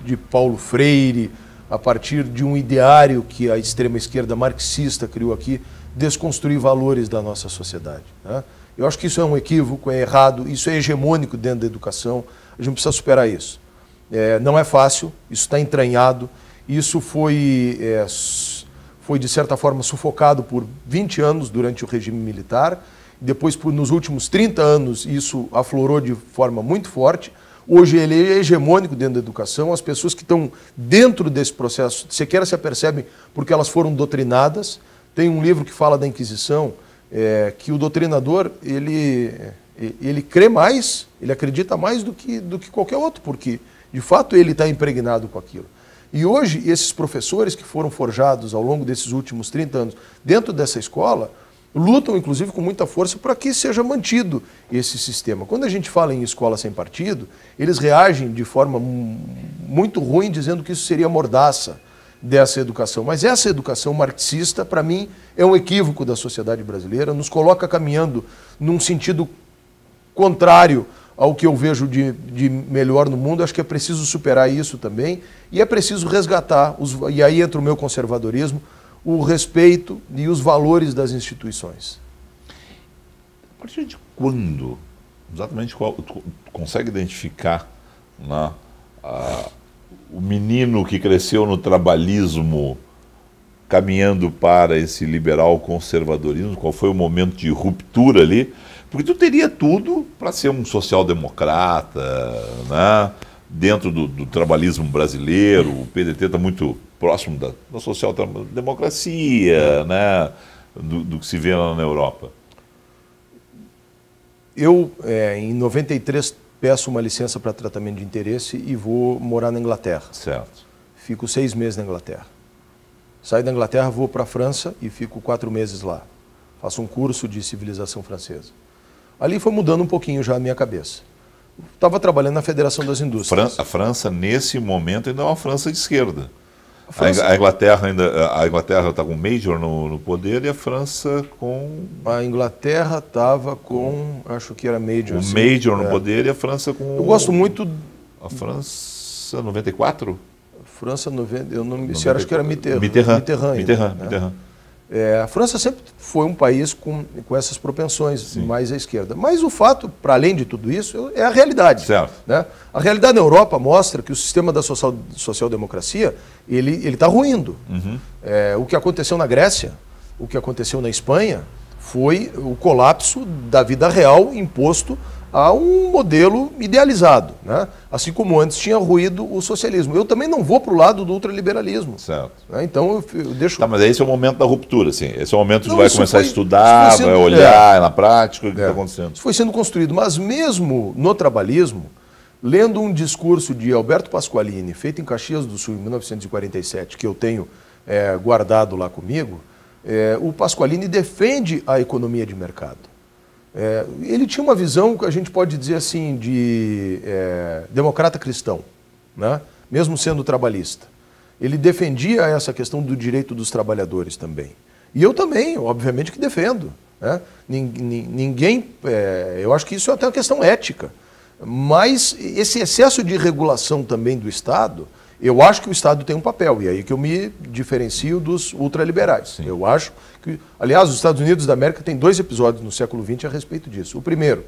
de Paulo Freire, a partir de um ideário que a extrema esquerda marxista criou aqui, desconstruir valores da nossa sociedade, né? Eu acho que isso é um equívoco, é errado, isso é hegemônico dentro da educação, a gente precisa superar isso. Não é fácil, isso está entranhado, isso foi de certa forma sufocado por 20 anos durante o regime militar, depois nos últimos 30 anos isso aflorou de forma muito forte. Hoje ele é hegemônico dentro da educação, as pessoas que estão dentro desse processo sequer se apercebem porque elas foram doutrinadas. Tem um livro que fala da Inquisição, que o doutrinador, ele crê mais, ele acredita mais do que qualquer outro, porque de fato ele está impregnado com aquilo. E hoje esses professores que foram forjados ao longo desses últimos 30 anos dentro dessa escola, lutam inclusive com muita força para que seja mantido esse sistema. Quando a gente fala em escola sem partido, eles reagem de forma muito ruim, dizendo que isso seria mordaça dessa educação. Mas essa educação marxista, para mim, é um equívoco da sociedade brasileira, nos coloca caminhando num sentido contrário ao que eu vejo de melhor no mundo. Acho que é preciso superar isso também e é preciso resgatar, e aí entra o meu conservadorismo, o respeito e os valores das instituições. A partir de quando, exatamente, tu consegue identificar, né, o menino que cresceu no trabalhismo caminhando para esse liberal conservadorismo? Qual foi o momento de ruptura ali? Porque tu teria tudo para ser um social-democrata, né? Dentro do trabalhismo brasileiro, o PDT está muito próximo da social-democracia, né? Do que se vê lá na Europa. Eu, em 93, peço uma licença para tratamento de interesse e vou morar na Inglaterra. Certo. Fico 6 meses na Inglaterra. Saio da Inglaterra, vou para a França e fico 4 meses lá. Faço um curso de civilização francesa. Ali foi mudando um pouquinho já a minha cabeça. Estava trabalhando na Federação das Indústrias. A França, nesse momento, ainda é uma França de esquerda. A Inglaterra ainda, a Inglaterra está com Major no poder e a França com... A Inglaterra estava com, acho que era Major. O sim, Major no poder e a França com... Eu gosto muito... A França 94? França 90, eu não me... Você acha que era Mitterrand? Mitterrand. A França sempre foi um país com essas propensões mais à esquerda. Mas o fato, para além de tudo isso, é a realidade. Certo. Né? A realidade na Europa mostra que o sistema da social-democracia ele está ruindo. Uhum. O que aconteceu na Grécia, o que aconteceu na Espanha, foi o colapso da vida real imposto a um modelo idealizado. Né? Assim como antes tinha ruído o socialismo. Eu também não vou para o lado do ultraliberalismo. Certo. Né? Então eu deixo... Tá, mas esse é o momento da ruptura, assim. Esse é o momento que vai começar a estudar, vai olhar na prática o que está acontecendo. Isso foi sendo construído. Mas mesmo no trabalhismo, lendo um discurso de Alberto Pasqualini, feito em Caxias do Sul, em 1947, que eu tenho guardado lá comigo, o Pasqualini defende a economia de mercado. Ele tinha uma visão que a gente pode dizer assim de democrata cristão, né? Mesmo sendo trabalhista. Ele defendia essa questão do direito dos trabalhadores também. E eu também, obviamente, que defendo. Né? Ninguém... eu acho que isso é até uma questão ética. Mas esse excesso de regulação também do Estado, eu acho que o Estado tem um papel. E aí que eu me diferencio dos ultraliberais. Sim. Eu acho... Aliás, os Estados Unidos da América tem 2 episódios no século XX a respeito disso. O primeiro,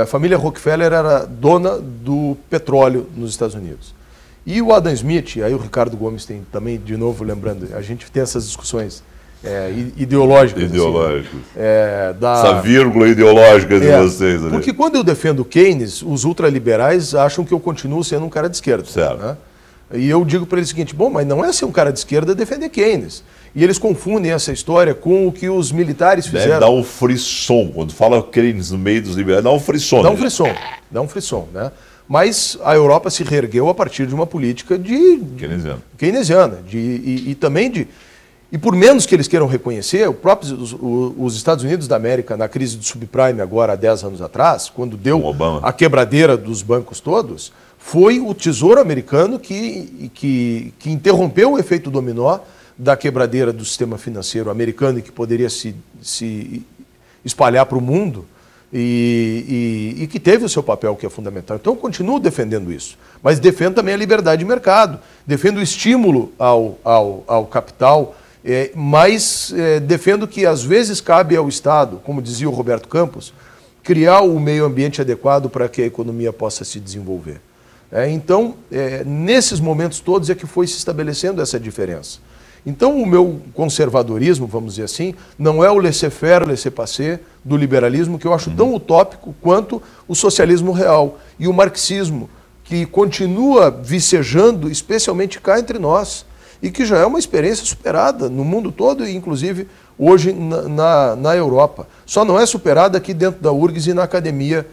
a família Rockefeller era dona do petróleo nos Estados Unidos. E o Adam Smith, aí o Ricardo Gomes tem também, de novo lembrando, a gente tem essas discussões ideológicas. Ideológicas. Assim, essa vírgula ideológica de vocês. Ali. Porque quando eu defendo Keynes, os ultraliberais acham que eu continuo sendo um cara de esquerda. Certo. Né? E eu digo para eles o seguinte, bom, mas não é ser um cara de esquerda defender Keynes. E eles confundem essa história com o que os militares fizeram. Deve dar um frisson, quando fala Keynes no meio dos liberais, dá um frisson. Dá um frisson, né? Mas a Europa se reergueu a partir de uma política de... Keynesiana. E também de... E por menos que eles queiram reconhecer, os Estados Unidos da América, na crise do subprime agora, há 10 anos atrás, quando deu a quebradeira dos bancos todos, foi o Tesouro americano que interrompeu o efeito dominó da quebradeira do sistema financeiro americano e que poderia se espalhar para o mundo e que teve o seu papel, que é fundamental. Então, eu continuo defendendo isso, mas defendo também a liberdade de mercado, defendo o estímulo ao capital, mas defendo que às vezes cabe ao Estado, como dizia o Roberto Campos, criar o meio ambiente adequado para que a economia possa se desenvolver. Então, nesses momentos todos é que foi se estabelecendo essa diferença. Então, o meu conservadorismo, vamos dizer assim, não é o laissez-faire, laissez-passer do liberalismo, que eu acho tão utópico quanto o socialismo real e o marxismo, que continua vicejando, especialmente cá entre nós, e que já é uma experiência superada no mundo todo e, inclusive, hoje na Europa. Só não é superada aqui dentro da URGS e na academia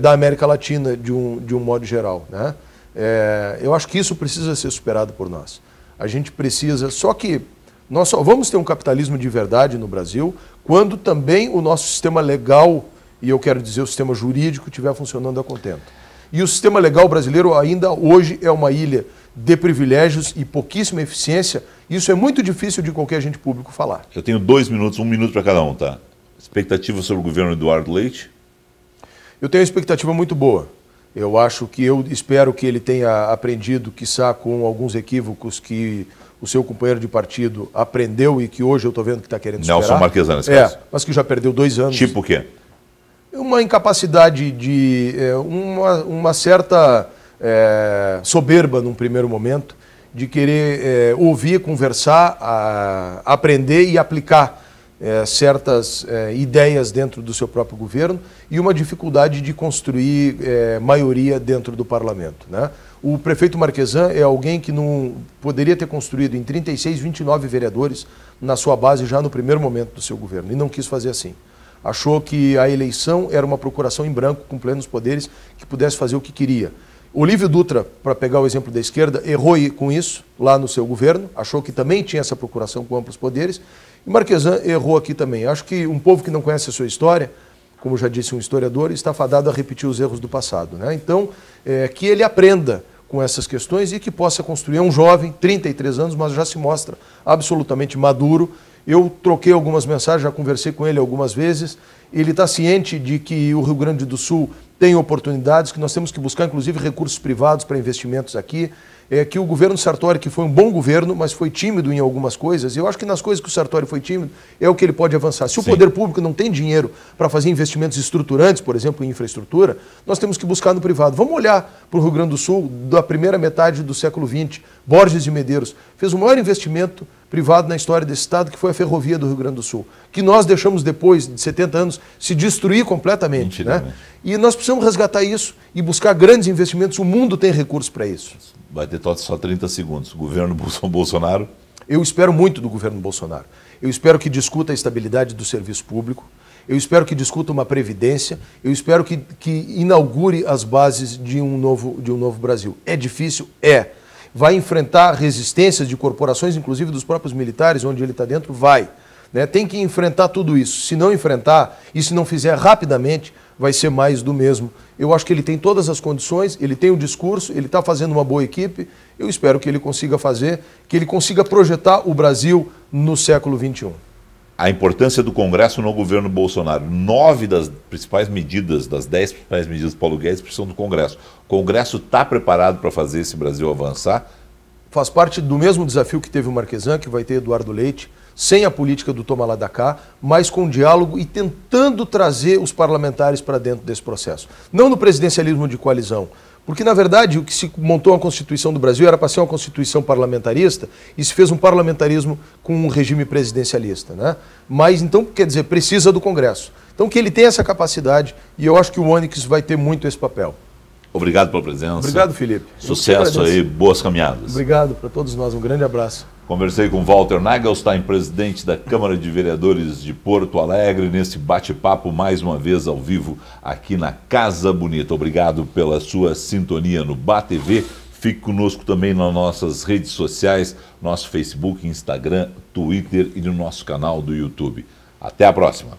da América Latina, de um modo geral. Né? Eu acho que isso precisa ser superado por nós. A gente precisa, só que nós só vamos ter um capitalismo de verdade no Brasil quando também o nosso sistema legal, e eu quero dizer o sistema jurídico, estiver funcionando a contento. E o sistema legal brasileiro ainda hoje é uma ilha de privilégios e pouquíssima eficiência. Isso é muito difícil de qualquer agente público falar. Eu tenho 2 minutos, 1 minuto para cada um, tá? Expectativa sobre o governo Eduardo Leite? Eu tenho uma expectativa muito boa. Eu espero que ele tenha aprendido, quiçá, com alguns equívocos que o seu companheiro de partido aprendeu e que hoje eu estou vendo que está querendo superar. Nelson Marquesan, nesse caso. Mas que já perdeu 2 anos. Tipo o quê? Uma incapacidade de... uma certa soberba, num primeiro momento, de querer ouvir, conversar, aprender e aplicar certas ideias dentro do seu próprio governo e uma dificuldade de construir maioria dentro do parlamento. Né? O prefeito Marquesan é alguém que não poderia ter construído em 36, 29 vereadores na sua base já no primeiro momento do seu governo e não quis fazer assim. Achou que a eleição era uma procuração em branco, com plenos poderes, que pudesse fazer o que queria. Olívio Dutra, para pegar o exemplo da esquerda, errou com isso lá no seu governo, achou que também tinha essa procuração com amplos poderes, e Marquesan errou aqui também. Acho que um povo que não conhece a sua história, como já disse um historiador, está fadado a repetir os erros do passado, né? Então, que ele aprenda com essas questões e que possa construir um jovem, 33 anos, mas já se mostra absolutamente maduro. Eu troquei algumas mensagens, já conversei com ele algumas vezes. Ele está ciente de que o Rio Grande do Sul tem oportunidades, que nós temos que buscar, inclusive, recursos privados para investimentos aqui, que o governo Sartori, que foi um bom governo, mas foi tímido em algumas coisas, eu acho que nas coisas que o Sartori foi tímido, é o que ele pode avançar. Se Sim. o poder público não tem dinheiro para fazer investimentos estruturantes, por exemplo, em infraestrutura, nós temos que buscar no privado. Vamos olhar para o Rio Grande do Sul da primeira metade do século XX. Borges de Medeiros fez o maior investimento privado na história desse estado, que foi a ferrovia do Rio Grande do Sul, que nós deixamos depois de 70 anos se destruir completamente. Né? E nós precisamos resgatar isso e buscar grandes investimentos. O mundo tem recursos para isso. Vai ter só 30 segundos. Governo Bolsonaro? Eu espero muito do governo Bolsonaro. Eu espero que discuta a estabilidade do serviço público. Eu espero que discuta uma previdência, eu espero que inaugure as bases de um novo Brasil. É difícil? É. Vai enfrentar resistências de corporações, inclusive dos próprios militares, onde ele está dentro? Vai. Né? Tem que enfrentar tudo isso. Se não enfrentar e se não fizer rapidamente, vai ser mais do mesmo. Eu acho que ele tem todas as condições, ele tem o discurso, ele está fazendo uma boa equipe. Eu espero que ele consiga fazer, que ele consiga projetar o Brasil no século XXI. A importância do Congresso no governo Bolsonaro. 9 das principais medidas, das 10 principais medidas do Paulo Guedes, precisam do Congresso. O Congresso está preparado para fazer esse Brasil avançar? Faz parte do mesmo desafio que teve o Marquesan, que vai ter Eduardo Leite, sem a política do toma lá da cá, mas com diálogo e tentando trazer os parlamentares para dentro desse processo. Não no presidencialismo de coalizão. Porque, na verdade, o que se montou a Constituição do Brasil era para ser uma Constituição parlamentarista e se fez um parlamentarismo com um regime presidencialista, né? Mas, então, quer dizer, precisa do Congresso. Então, que ele tenha essa capacidade e eu acho que o Onix vai ter muito esse papel. Obrigado pela presença. Obrigado, Felipe. Sucesso aí, boas caminhadas. Obrigado para todos nós, um grande abraço. Conversei com Valter Nagelstein, presidente da Câmara de Vereadores de Porto Alegre, nesse bate-papo mais uma vez ao vivo aqui na Casa Bonita. Obrigado pela sua sintonia no BATV. Fique conosco também nas nossas redes sociais, nosso Facebook, Instagram, Twitter e no nosso canal do YouTube. Até a próxima.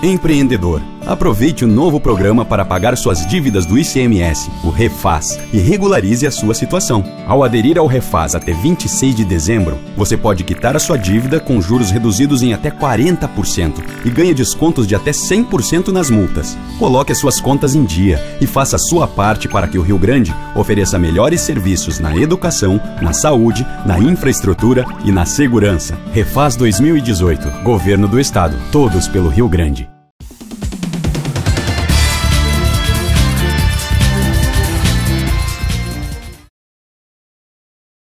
Empreendedor, aproveite o novo programa para pagar suas dívidas do ICMS, o Refaz, e regularize a sua situação. Ao aderir ao Refaz até 26 de dezembro, você pode quitar a sua dívida com juros reduzidos em até 40% e ganha descontos de até 100% nas multas. Coloque as suas contas em dia e faça a sua parte para que o Rio Grande ofereça melhores serviços na educação, na saúde, na infraestrutura e na segurança. Refaz 2018, Governo do Estado, todos pelo Rio Grande.